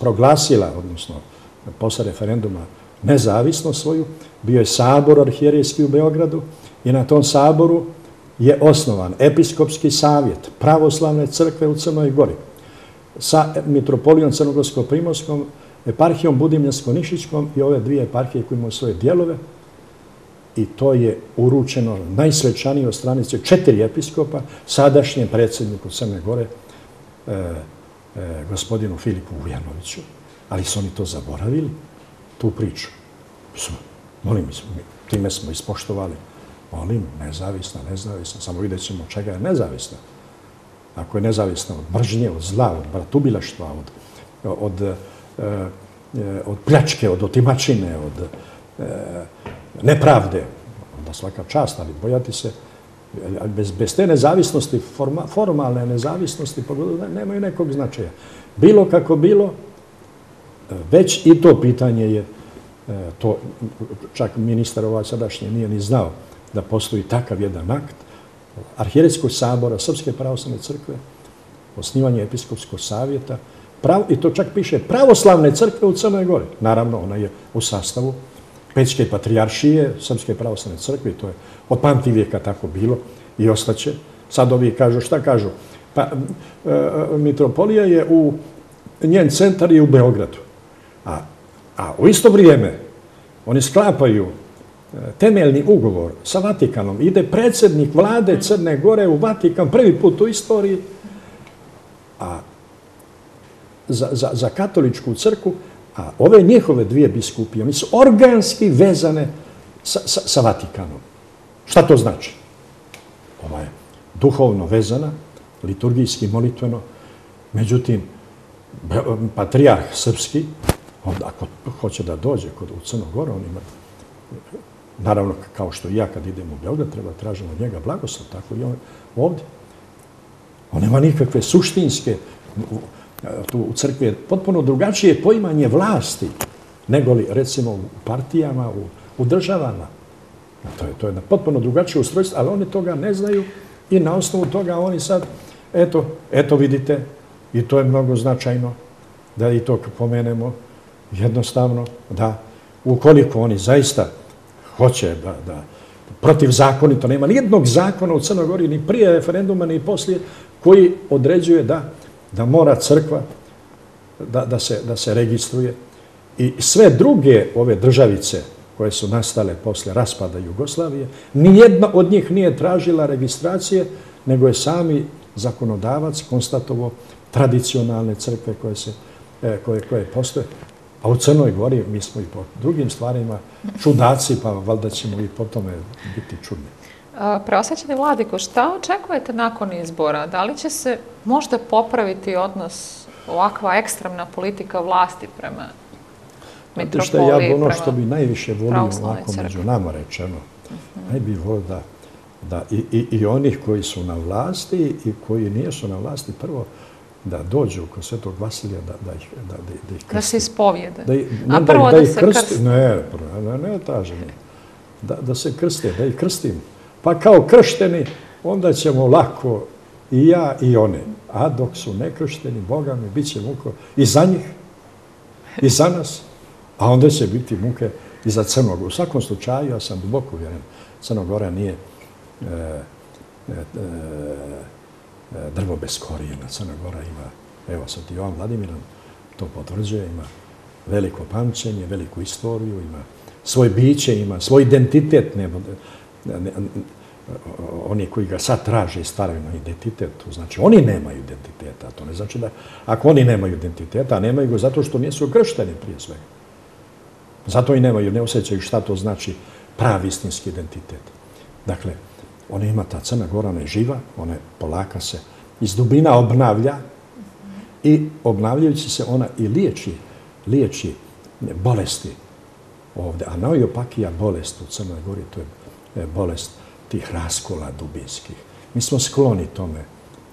proglasila, odnosno posle referenduma, nezavisno svoju, bio je sabor arhijerijski u Beogradu i na tom saboru je osnovan Episkopski savjet Pravoslavne crkve u Crnoj Gori sa mitropolijom Crnogorsko-Primorskom, eparhijom Budimljansko-Nišićkom i ove dvije eparhije koje imaju svoje dijelove, i to je uručeno najsvečanije od stranice četiri episkopa sadašnjem predsjedniku Crne Gore, gospodinu Filipu Vujanoviću, ali su oni to zaboravili, tu priču. Molim, time smo ispoštovali, molim, nezavisna, nezavisna, samo vidjet ćemo čega je nezavisna. Ako je nezavisna od mržnje, od zla, od bratubilaštva, od pljačke, od otimačine, od nepravde, onda svaka čast, ali bojati se, bez, bez te nezavisnosti, forma, formalne nezavisnosti, nemaju nekog značaja. Bilo kako bilo, već i to pitanje je, to čak ministar ovaj sadašnji nije ni znao da postoji takav jedan akt, Arhijerejskog sabora, Srpske pravoslavne crkve, osnivanje Episkopskog savjeta, pravo, i to čak piše pravoslavne crkve u Crnoj Gori. Naravno, ona je u sastavu Pećke patrijaršije, Srpske pravoslavne crkve, to je od pamtivijeka tako bilo i ostaće. Sad ovi kažu, šta kažu? Pa, e, mitropolija je u, njen centar je u Beogradu, a, a u isto vrijeme oni sklapaju temeljni ugovor sa Vatikanom. Ide predsjednik vlade Crne Gore u Vatikan, prvi put u istoriji, a za, za, za katoličku crkvu, a ove njihove dvije biskupije, oni su organski vezane sa, sa, sa Vatikanom. Šta to znači? Ova je duhovno vezana, liturgijski, molitveno, međutim, patrijarh srpski, on ako hoće da dođe kod, u Crnu Goru, on ima, naravno, kao što i ja kad idem u Beograd, treba tražiti od njega blagoslov, tako i on ovdje. On nema nikakve suštinske, tu u crkvi je potpuno drugačije poimanje vlasti nego li, recimo, u partijama, u, u državama. To je, to je potpuno drugačije ustrojstvo, ali oni toga ne znaju i na osnovu toga oni sad, eto, eto vidite, i to je mnogo značajno da i to pomenemo, jednostavno da ukoliko oni zaista hoće da, da protiv zakonito, nema nijednog zakona u Crnoj Gori, ni prije referenduma, ni poslije, koji određuje da, da mora crkva da, da, se, da se registruje. I sve druge ove državice koje su nastale posle raspada Jugoslavije, nijedna od njih nije tražila registracije, nego je sami zakonodavac konstatovao tradicionalne crkve koje, se, koje, koje postoje. A u Crnoj Gori mi smo i po drugim stvarima čudaci, pa valjda ćemo i po tome biti čudni. Preosvećeni vladiko, šta očekujete nakon izbora? Da li će se možda popraviti odnos, ovakva ekstremna politika vlasti prema mitropoliji, prema pravoslavnoj crkvi? Ja ono što bi najviše volio, ovako među nama rečeno, najbi volio da, da i, i, i onih koji su na vlasti i koji nijesu na vlasti, prvo, da dođu kod Svetog Vasilija, da, da ih da, da ih krsti. Da se ispovijede. Da, a da, prvo da, da se krsti. Ne, ne, ne, tažem. Da, da se krste, da ih krstim. Pa kao kršteni, onda ćemo lako i ja i one. A dok su nekršteni, Boga mi, bit će muko i za njih, i za nas, a onda će biti muke i za Crnogoru. U svakom slučaju, ja sam duboko uvjeren, Crnogora nije e, e, e, drvo bez korijena. Crna Gora ima, evo sad i Jovan Vladimiran to potvrđuje, ima veliko pamćenje, veliku istoriju, ima svoje biće, ima svoj identitet. Ne, ne, ne, oni koji ga sad traže i staraju na identitetu, znači oni nemaju identiteta. To ne znači da, ako oni nemaju identiteta, nemaju ga zato što nisu kršteni prije svega. Zato i nemaju, ne osjećaju šta to znači pravi istinski identitet. Dakle, ona ima, ta Crna Gora, ona je živa, ona je polaka se iz dubina obnavlja i obnavljajući se ona i liječi, liječi bolesti ovdje. A najopakija bolest u Crnoj Gori, to je bolest tih raskola dubinskih. Mi smo skloni tome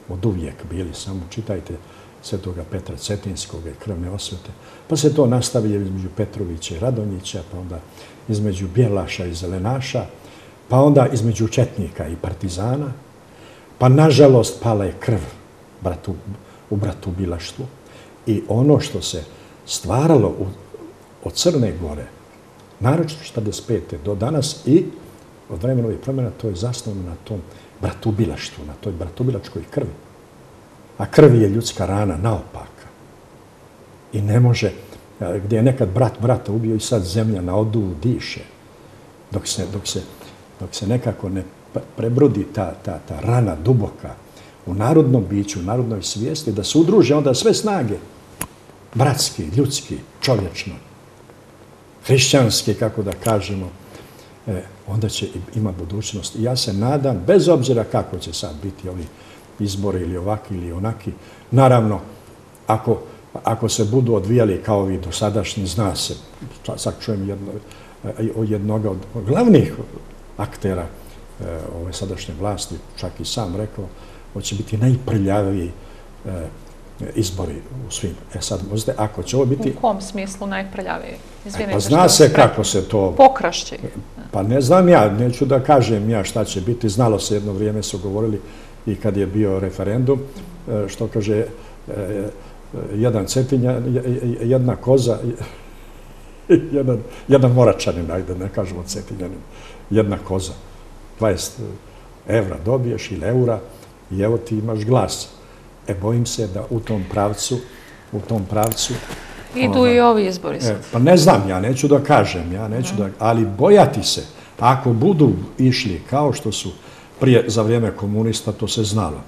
od uvijek bili, samo čitajte Svetoga Petra Cetinskog i Krvne osvete, pa se to nastavi između Petrovića i Radonjića, pa onda između Bjelaša i Zelenaša, pa onda između četnika i partizana, pa nažalost pala je krv bratu, u bratubilaštvu. I ono što se stvaralo u, od Crne Gore, naročito četrdeset pete do danas i od vremenovih promjena, to je zasnovano na tom bratubilaštvu, na toj bratubilačkoj krvi. A krv je ljudska rana naopaka. I ne može, gdje je nekad brat brata ubio i sad zemlja na odu diše, dok se... Dok se dok se nekako ne prebrodi ta, ta, ta rana duboka u narodnom biću, u narodnoj svijesti, da se udruže onda sve snage, bratski, ljudski, čovječno, hrišćanski, kako da kažemo, e, onda će imati budućnost. I ja se nadam, bez obzira kako će sad biti ovi izbori ili ovaki ili onaki, naravno, ako, ako se budu odvijali kao ovi dosadašnji, zna se, sad čujem jedno, jednog od glavnih aktera ove sadašnje vlasti, čak i sam rekao, hoće biti najprljaviji izbori u svim. E sad možete, ako će ovo biti... U kom smislu najprljaviji? Pa zna se kako se to... Pokrašće. Pa ne znam ja, neću da kažem ja šta će biti. Znalo se, jedno vrijeme su govorili i kad je bio referendum, što kaže jedan Cetinja, jedna koza, jedan Moračanin, ajde, ne kažemo Cetinjanin, jedna koza. dvadeset evra dobiješ ili eura i evo ti imaš glas. E, bojim se da u tom pravcu, u tom pravcu... Idu i ovi izbori sad. Pa ne znam, ja neću da kažem, ja neću da... Ali bojati se, ako budu išli kao što su prije, za vrijeme komunista, to se znalo.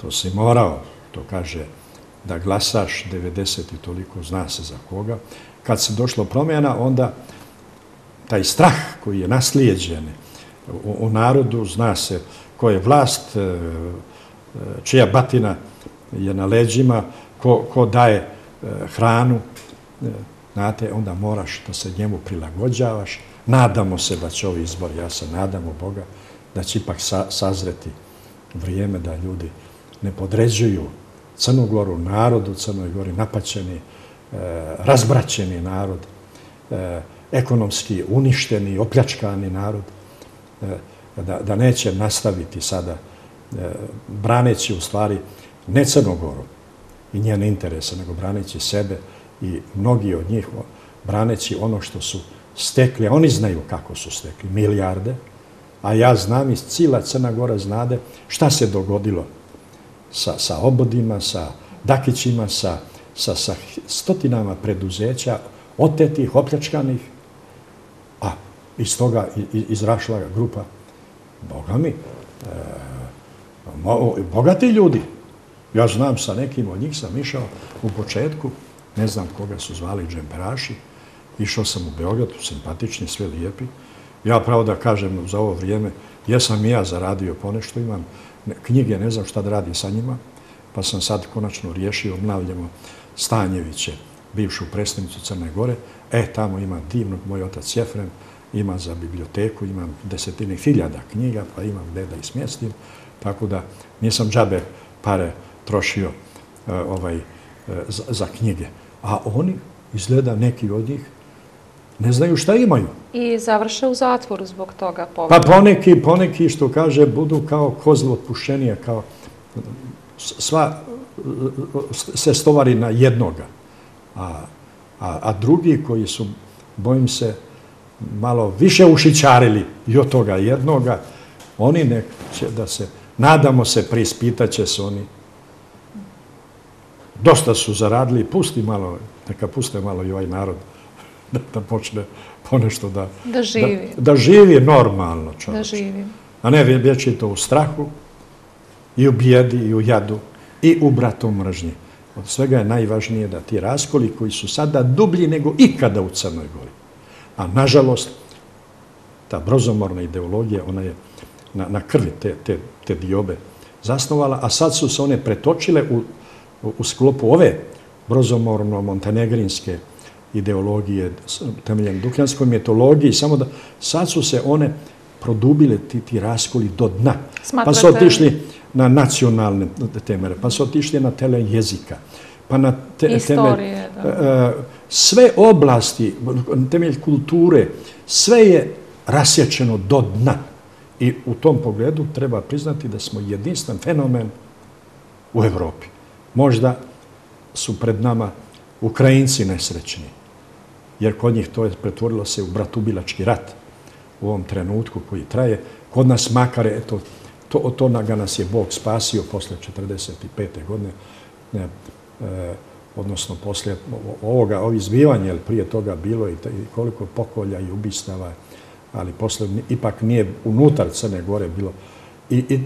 To si morao, to kaže, da glasaš devedeset i toliko, zna se za koga. Kad se došlo promjena, onda taj strah koji je naslijeđen u narodu, zna se ko je vlast, čija batina je na leđima, ko daje hranu, znate, onda moraš da se njemu prilagođavaš. Nadamo se da će ovi izbor, ja se nadam u Boga, da će ipak sazreti vrijeme da ljudi ne podređuju Crnogoru, narodu Crnoj Gori, napaćeni, razbraćeni narod, ekonomski uništeni, opljačkani narod, da neće nastaviti sada braneći u stvari ne Crnogoru i njene interese, nego braneći sebe i mnogi od njih braneći ono što su stekli, a oni znaju kako su stekli, milijarde, a ja znam i cijela Crna Gora znade šta se dogodilo sa Obodima, sa Dakićima, sa stotinama preduzeća otetih, opljačkanih, a iz toga izrašla grupa, boga mi, bogati ljudi. Ja znam, sa nekim od njih sam išao u početku, ne znam koga su zvali džemperaši, išao sam u Beogradu, simpatični, sve lijepi. Ja pravo da kažem za ovo vrijeme, jesam i ja zaradio ponešto, imam knjige, ne znam šta da radim sa njima, pa sam sad konačno riješio, obnavljamo Stanjeviće, bivšu predstavnicu Crne Gore, e, tamo ima divnog, moj otac Jefrem, ima za biblioteku, imam desetine hiljada knjiga, pa imam gde da ismjestim, tako da nisam džabe pare trošio za knjige. A oni, izgleda neki od njih, ne znaju šta imaju. I završe u zatvoru zbog toga. Pa poneki, poneki što kaže, budu kao kozle otpuštenije, kao sva se stovari na jednoga. A drugi koji su, bojim se, malo više ušićarili i od toga jednoga, oni nek će da se, nadamo se, prispitat će se oni. Dosta su zaradili, pusti malo, neka puste malo i ovaj narod da počne ponešto da... Da živi. Da živi normalno čovječ. Da živi. A ne već i to u strahu, i u bijedi, i u jadu, i u bratomržnji. Od svega je najvažnije da ti raskoli koji su sada dublji nego ikada u Crnoj Gori. A nažalost, ta brozomorna ideologija, ona je na krvi te diobe zasnovala, a sad su se one pretočile u sklopu ove brozomorno-montenegrinske ideologije, temeljem dukljanskoj mitologiji, samo da sad su se one produbile, ti raskoli do dna. Pa su otišli na nacionalne temere, pa su otišli na teme jezika, pa na teme sve oblasti, temelj kulture, sve je rasječeno do dna. I u tom pogledu treba priznati da smo jedinstven fenomen u Evropi. Možda su pred nama Ukrajinci nesrećni, jer kod njih to je pretvorilo se u bratubilački rat u ovom trenutku koji traje. Kod nas makar, eto, od toga nas je Bog spasio posle četrdeset pete godine, odnosno posle ovoga, ovih zbivanja, jer prije toga bilo i koliko pokolja i ubistava, ali posle ipak nije unutar Crne Gore bilo.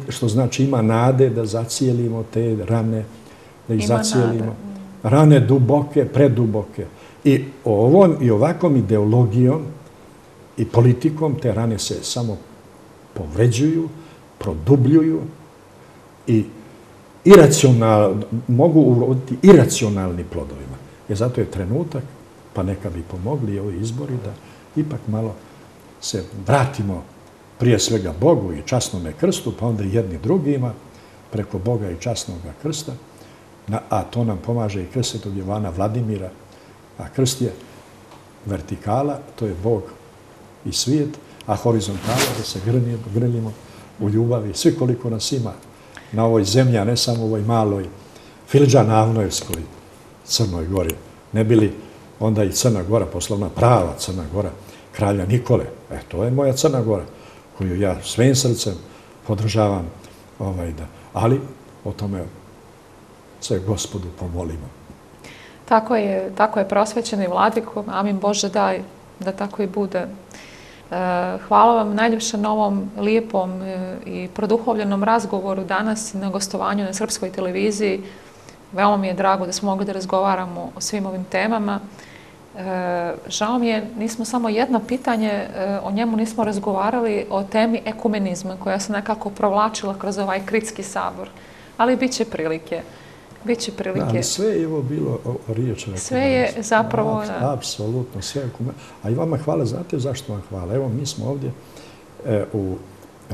Što znači ima nade da zacijelimo te rane, da ih zacijelimo. Rane duboke, preduboke. I ovom i ovakvom ideologijom i politikom te rane se samo povređuju, produbljuju i mogu uroditi iracionalni plodovima. Zato je trenutak, pa neka bi pomogli ovi izbori da ipak malo se vratimo prije svega Bogu i časnome krstu, pa onda jedni drugima preko Boga i časnog krsta, a to nam pomaže i krst Svetog Jovana Vladimira, a krst je vertikala, to je Bog i svijet, a horizontala da se grlimo u ljubavi, svi koliko nas ima na ovoj zemlji, a ne samo u ovoj maloj Filđanavnojevskoj Crnoj Gori. Ne bili onda i Crna Gora, poslovna prava Crna Gora, kralja Nikole. E, to je moja Crna Gora, koju ja svim srcem podržavam. Ovaj, da. Ali o tome se Gospodu pomolimo. Tako je, tako je prosvećeni vladiku. Amin, Bože, daj da tako i bude. Hvala vam najljepše na ovom lijepom i produhovljenom razgovoru danas na gostovanju na Srpskoj televiziji. Veoma mi je drago da smo mogli da razgovaramo o svim ovim temama. Žao mi je, nismo samo jedno pitanje, o njemu nismo razgovarali, o temi ekumenizma koja se nekako provlačila kroz ovaj Kritski sabor. Ali bit će prilike. Biće prilike. Da, ali sve je ovo bilo riječ. Sve je zapravo... Apsolutno, sve je... A i vama hvala, znate zašto vam hvala? Evo, mi smo ovdje e, u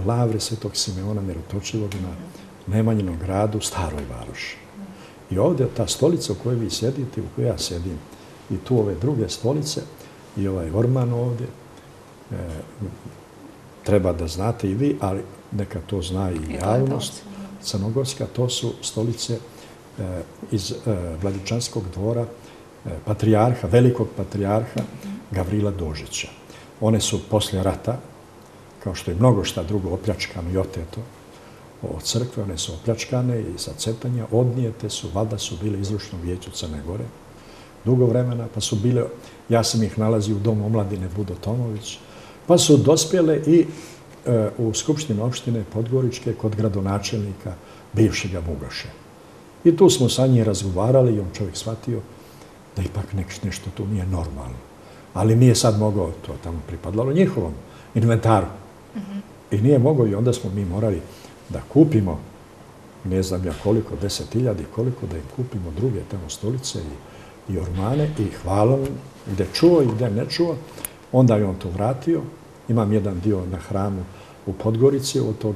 lavri Svetog Simeona Mirotočivog na Nemanjinom gradu, Staroj Varoši. I ovdje ta stolica u kojoj vi sjedite, u kojoj ja sjedim, i tu ove druge stolice, i ovaj orman ovdje, e, treba da znate i vi, ali neka to zna i javnost crnogorska, to su stolice iz Vladičanskog dvora patrijarha, velikog patrijarha Gavrila Dožića. One su poslije rata, kao što je mnogo šta drugo opljačkano i oteto od crkve, one su opljačkane i sa cepanja, odnijete su, valjda su bile izvršno vijeću Crne Gore dugo vremena, pa su bile, ja sam ih nalazio u Domu omladine Budo Tomović, pa su dospjele i u Skupštinu opštine Podgoričke kod gradonačelnika bivšega Mugaše. I tu smo sa njim razgovarali i on čovjek shvatio da ipak nešto tu nije normalno. Ali nije sad mogao, to tamo pripadalo njihovom inventaru. I nije mogao i onda smo mi morali da kupimo, ne znam ja koliko, deset hiljada i koliko, da im kupimo druge tamo stolice i ormane i hvala mu, gde čuo i gde ne čuo. Onda je on to vratio. Imam jedan dio na hramu u Podgorici od tog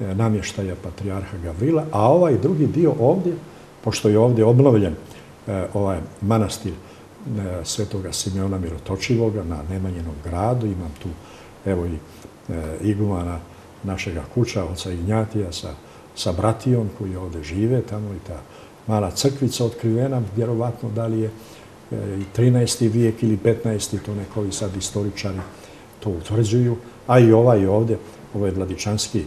namještaja patrijarha Gavrila, a ovaj drugi dio ovdje, pošto je ovdje obnovljen ovaj manastir Svetoga Simeona Mirotočivoga na Nemanjenom gradu, imam tu evo i igumana našega kuća, oca Ignjatija sa, sa bratijom koji ovdje žive, tamo i ta mala crkvica otkrivena, vjerovatno da li je trinaesti vijek ili petnaesti, to nekovi sad istoričari to utvrđuju, a i ovaj ovdje, ovaj vladičanski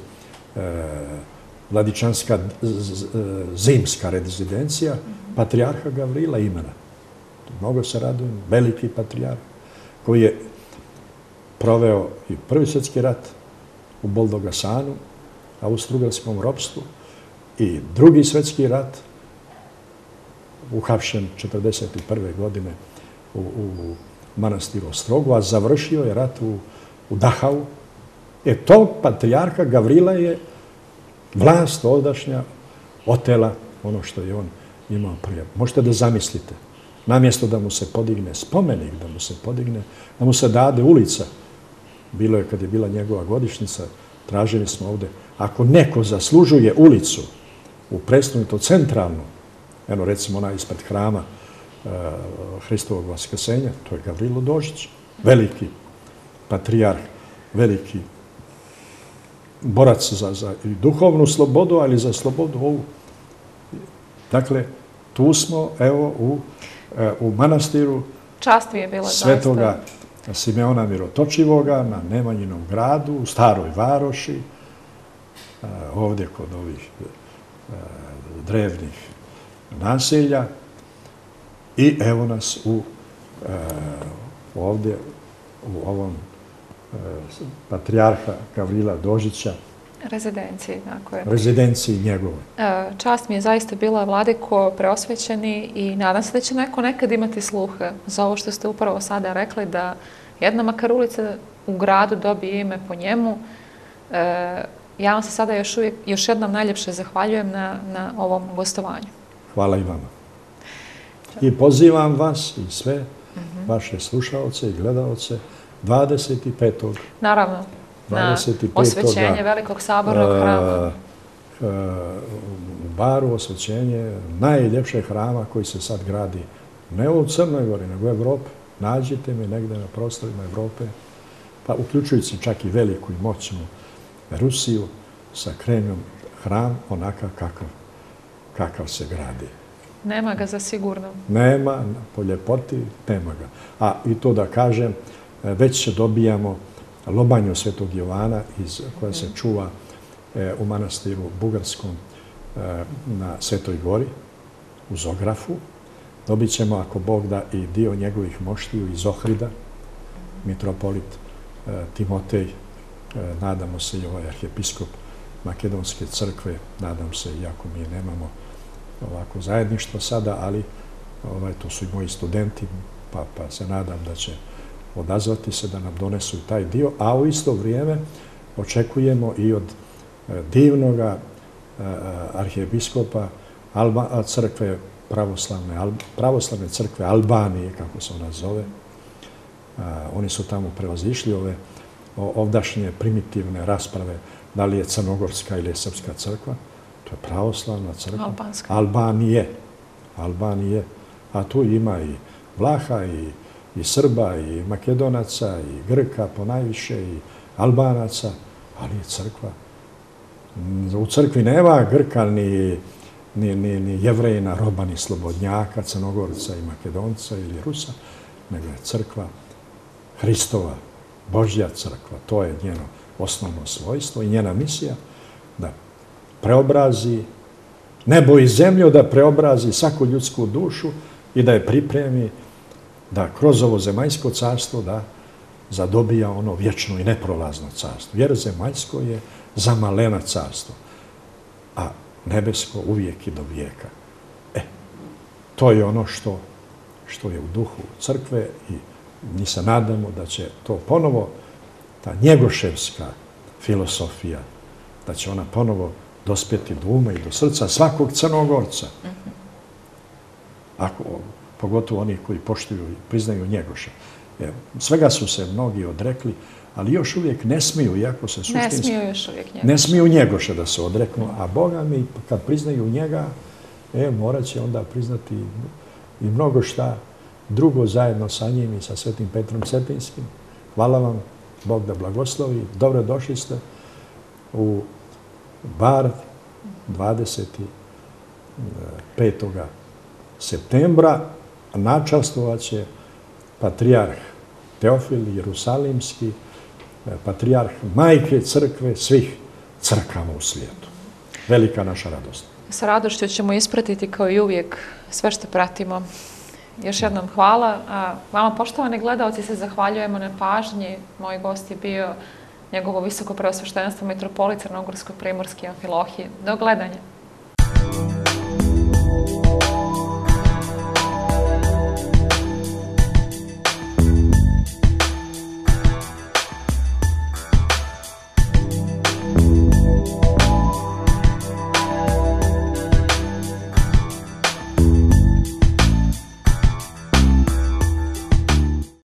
vladičanska zimska rezidencija patrijarha Gavrila imena. Mnogo se radujem, veliki patrijarh koji je proveo i Prvi svjetski rat u Boldogasanu, austrougarskom ropstvu, i Drugi svjetski rat uhapšen četrdeset prve godine u, u manastiru Ostrogu, a završio je rat u, u Dachau. E, tog patrijarha Gavrila je vlast ovdašnja otela ono što je on imao prije. Možete da zamislite, namjesto da mu se podigne spomenik, da mu se podigne, da mu se dade ulica. Bilo je kad je bila njegova godišnjica, tražili smo ovdje, ako neko zaslužuje ulicu u predstavnicu centralnu, eno recimo ona ispred hrama e, Hristovog Vaskrsenja, to je Gavrilo Dožić, veliki patrijarh, veliki borac za, za duhovnu slobodu, ali za slobodu ovu. Dakle, tu smo, evo, u, u manastiru Svetoga Simeona Mirotočivoga na Nemanjinom gradu, u Staroj Varoši, ovdje kod ovih drevnih naselja. I evo nas u, ovdje u ovom patrijarha Gavrila Dožića. Rezidenciji, tako je. Rezidenciji njegove. Čast mi je zaista bila, vladiko preosvećeni, i nadam se da će neko nekad imati sluha za ovo što ste upravo sada rekli, da jedna makar ulica u gradu dobije ime po njemu. Ja vam se sada još, uvijek, još jednom najljepše zahvaljujem na, na ovom gostovanju. Hvala i vama. I pozivam vas i sve vaše slušaoce i gledaoce dvadeset petog Naravno, dvadeset petog na osvećenje velikog sabornog hrama. U Baru osvećenje najljepšeg hrama koji se sad gradi. Ne u Crnoj Gori, nego u Evropi. Nađite mi negde na prostorima Evrope, pa uključujući čak i veliku i moćnu Rusiju, sa krenjom hram onakav kakav, kakav se gradi. Nema ga za sigurno. Nema, po ljepoti nema ga. A i to da kažem, već dobijamo lobanju Svetog Jovana iz, koja se čuva e, u manastiru Bugarskom e, na Svetoj Gori, u Zografu. Dobit ćemo, ako Bog da, i dio njegovih moštiju iz Ohrida, mitropolit e, Timotej, e, nadamo se i ovaj arhiepiskop Makedonske crkve, nadam se, iako mi nemamo ovako zajedništvo sada, ali ovaj, to su i moji studenti, pa, pa se nadam da će odazvati se da nam donesu taj dio, a u isto vrijeme očekujemo i od divnoga arhijepiskopa crkve pravoslavne, pravoslavne crkve Albanije, kako se ona zove. A, oni su tamo prevazišli ove ovdašnje primitivne rasprave da li je crnogorska ili je srpska crkva. To je pravoslavna crkva. Albanska. Albanije. Albanije. A tu ima i Vlaha i i Srba, i Makedonaca, i Grka ponajviše, i Albanaca, ali je crkva. U crkvi nema Grka, ni, ni, ni, ni Jevrejina, roba, ni Slobodnjaka, Crnogorca i Makedonca ili Rusa, nego je crkva Hristova, Božja crkva. To je njeno osnovno svojstvo i njena misija da preobrazi nebo i zemlju, da preobrazi svaku ljudsku dušu i da je pripremi da kroz ovo zemaljsko carstvo da zadobija ono vječno i neprolazno carstvo. Jer zemaljsko je zamalena carstvo, a nebesko uvijek i do vijeka. E, to je ono što, što je u duhu crkve i mi se nadamo da će to ponovo, ta njegoševska filosofija, da će ona ponovo dospjeti do uma i do srca svakog Crnogorca. Ako pogotovo oni koji poštuju i priznaju Njegoša. Svega su se mnogi odrekli, ali još uvijek ne smiju, iako se suštinski... Ne smiju još uvijek Njegoša. Ne smiju Njegoša da se odreknu, a Boga mi, kad priznaju njega, e, morat će onda priznati i mnogo šta drugo zajedno sa njim i sa Svetim Petrom Cepinskim. Hvala vam, Bog da blagoslovi. Dobro došli ste u Bar dvadeset petog septembra. Načastvovat će patrijarh Teofil Jerusalimski, patrijarh majke crkve svih crkava u svijetu. Velika naša radost. Sa radošću ćemo ispratiti kao i uvijek sve što pratimo. Još jednom hvala. A vama, poštovani gledalci, se zahvaljujemo na pažnji. Moj gost je bio njegovo visoko preosveštenstvo mitropolit Crnogorsko-primorski Amfilohije. Do gledanja.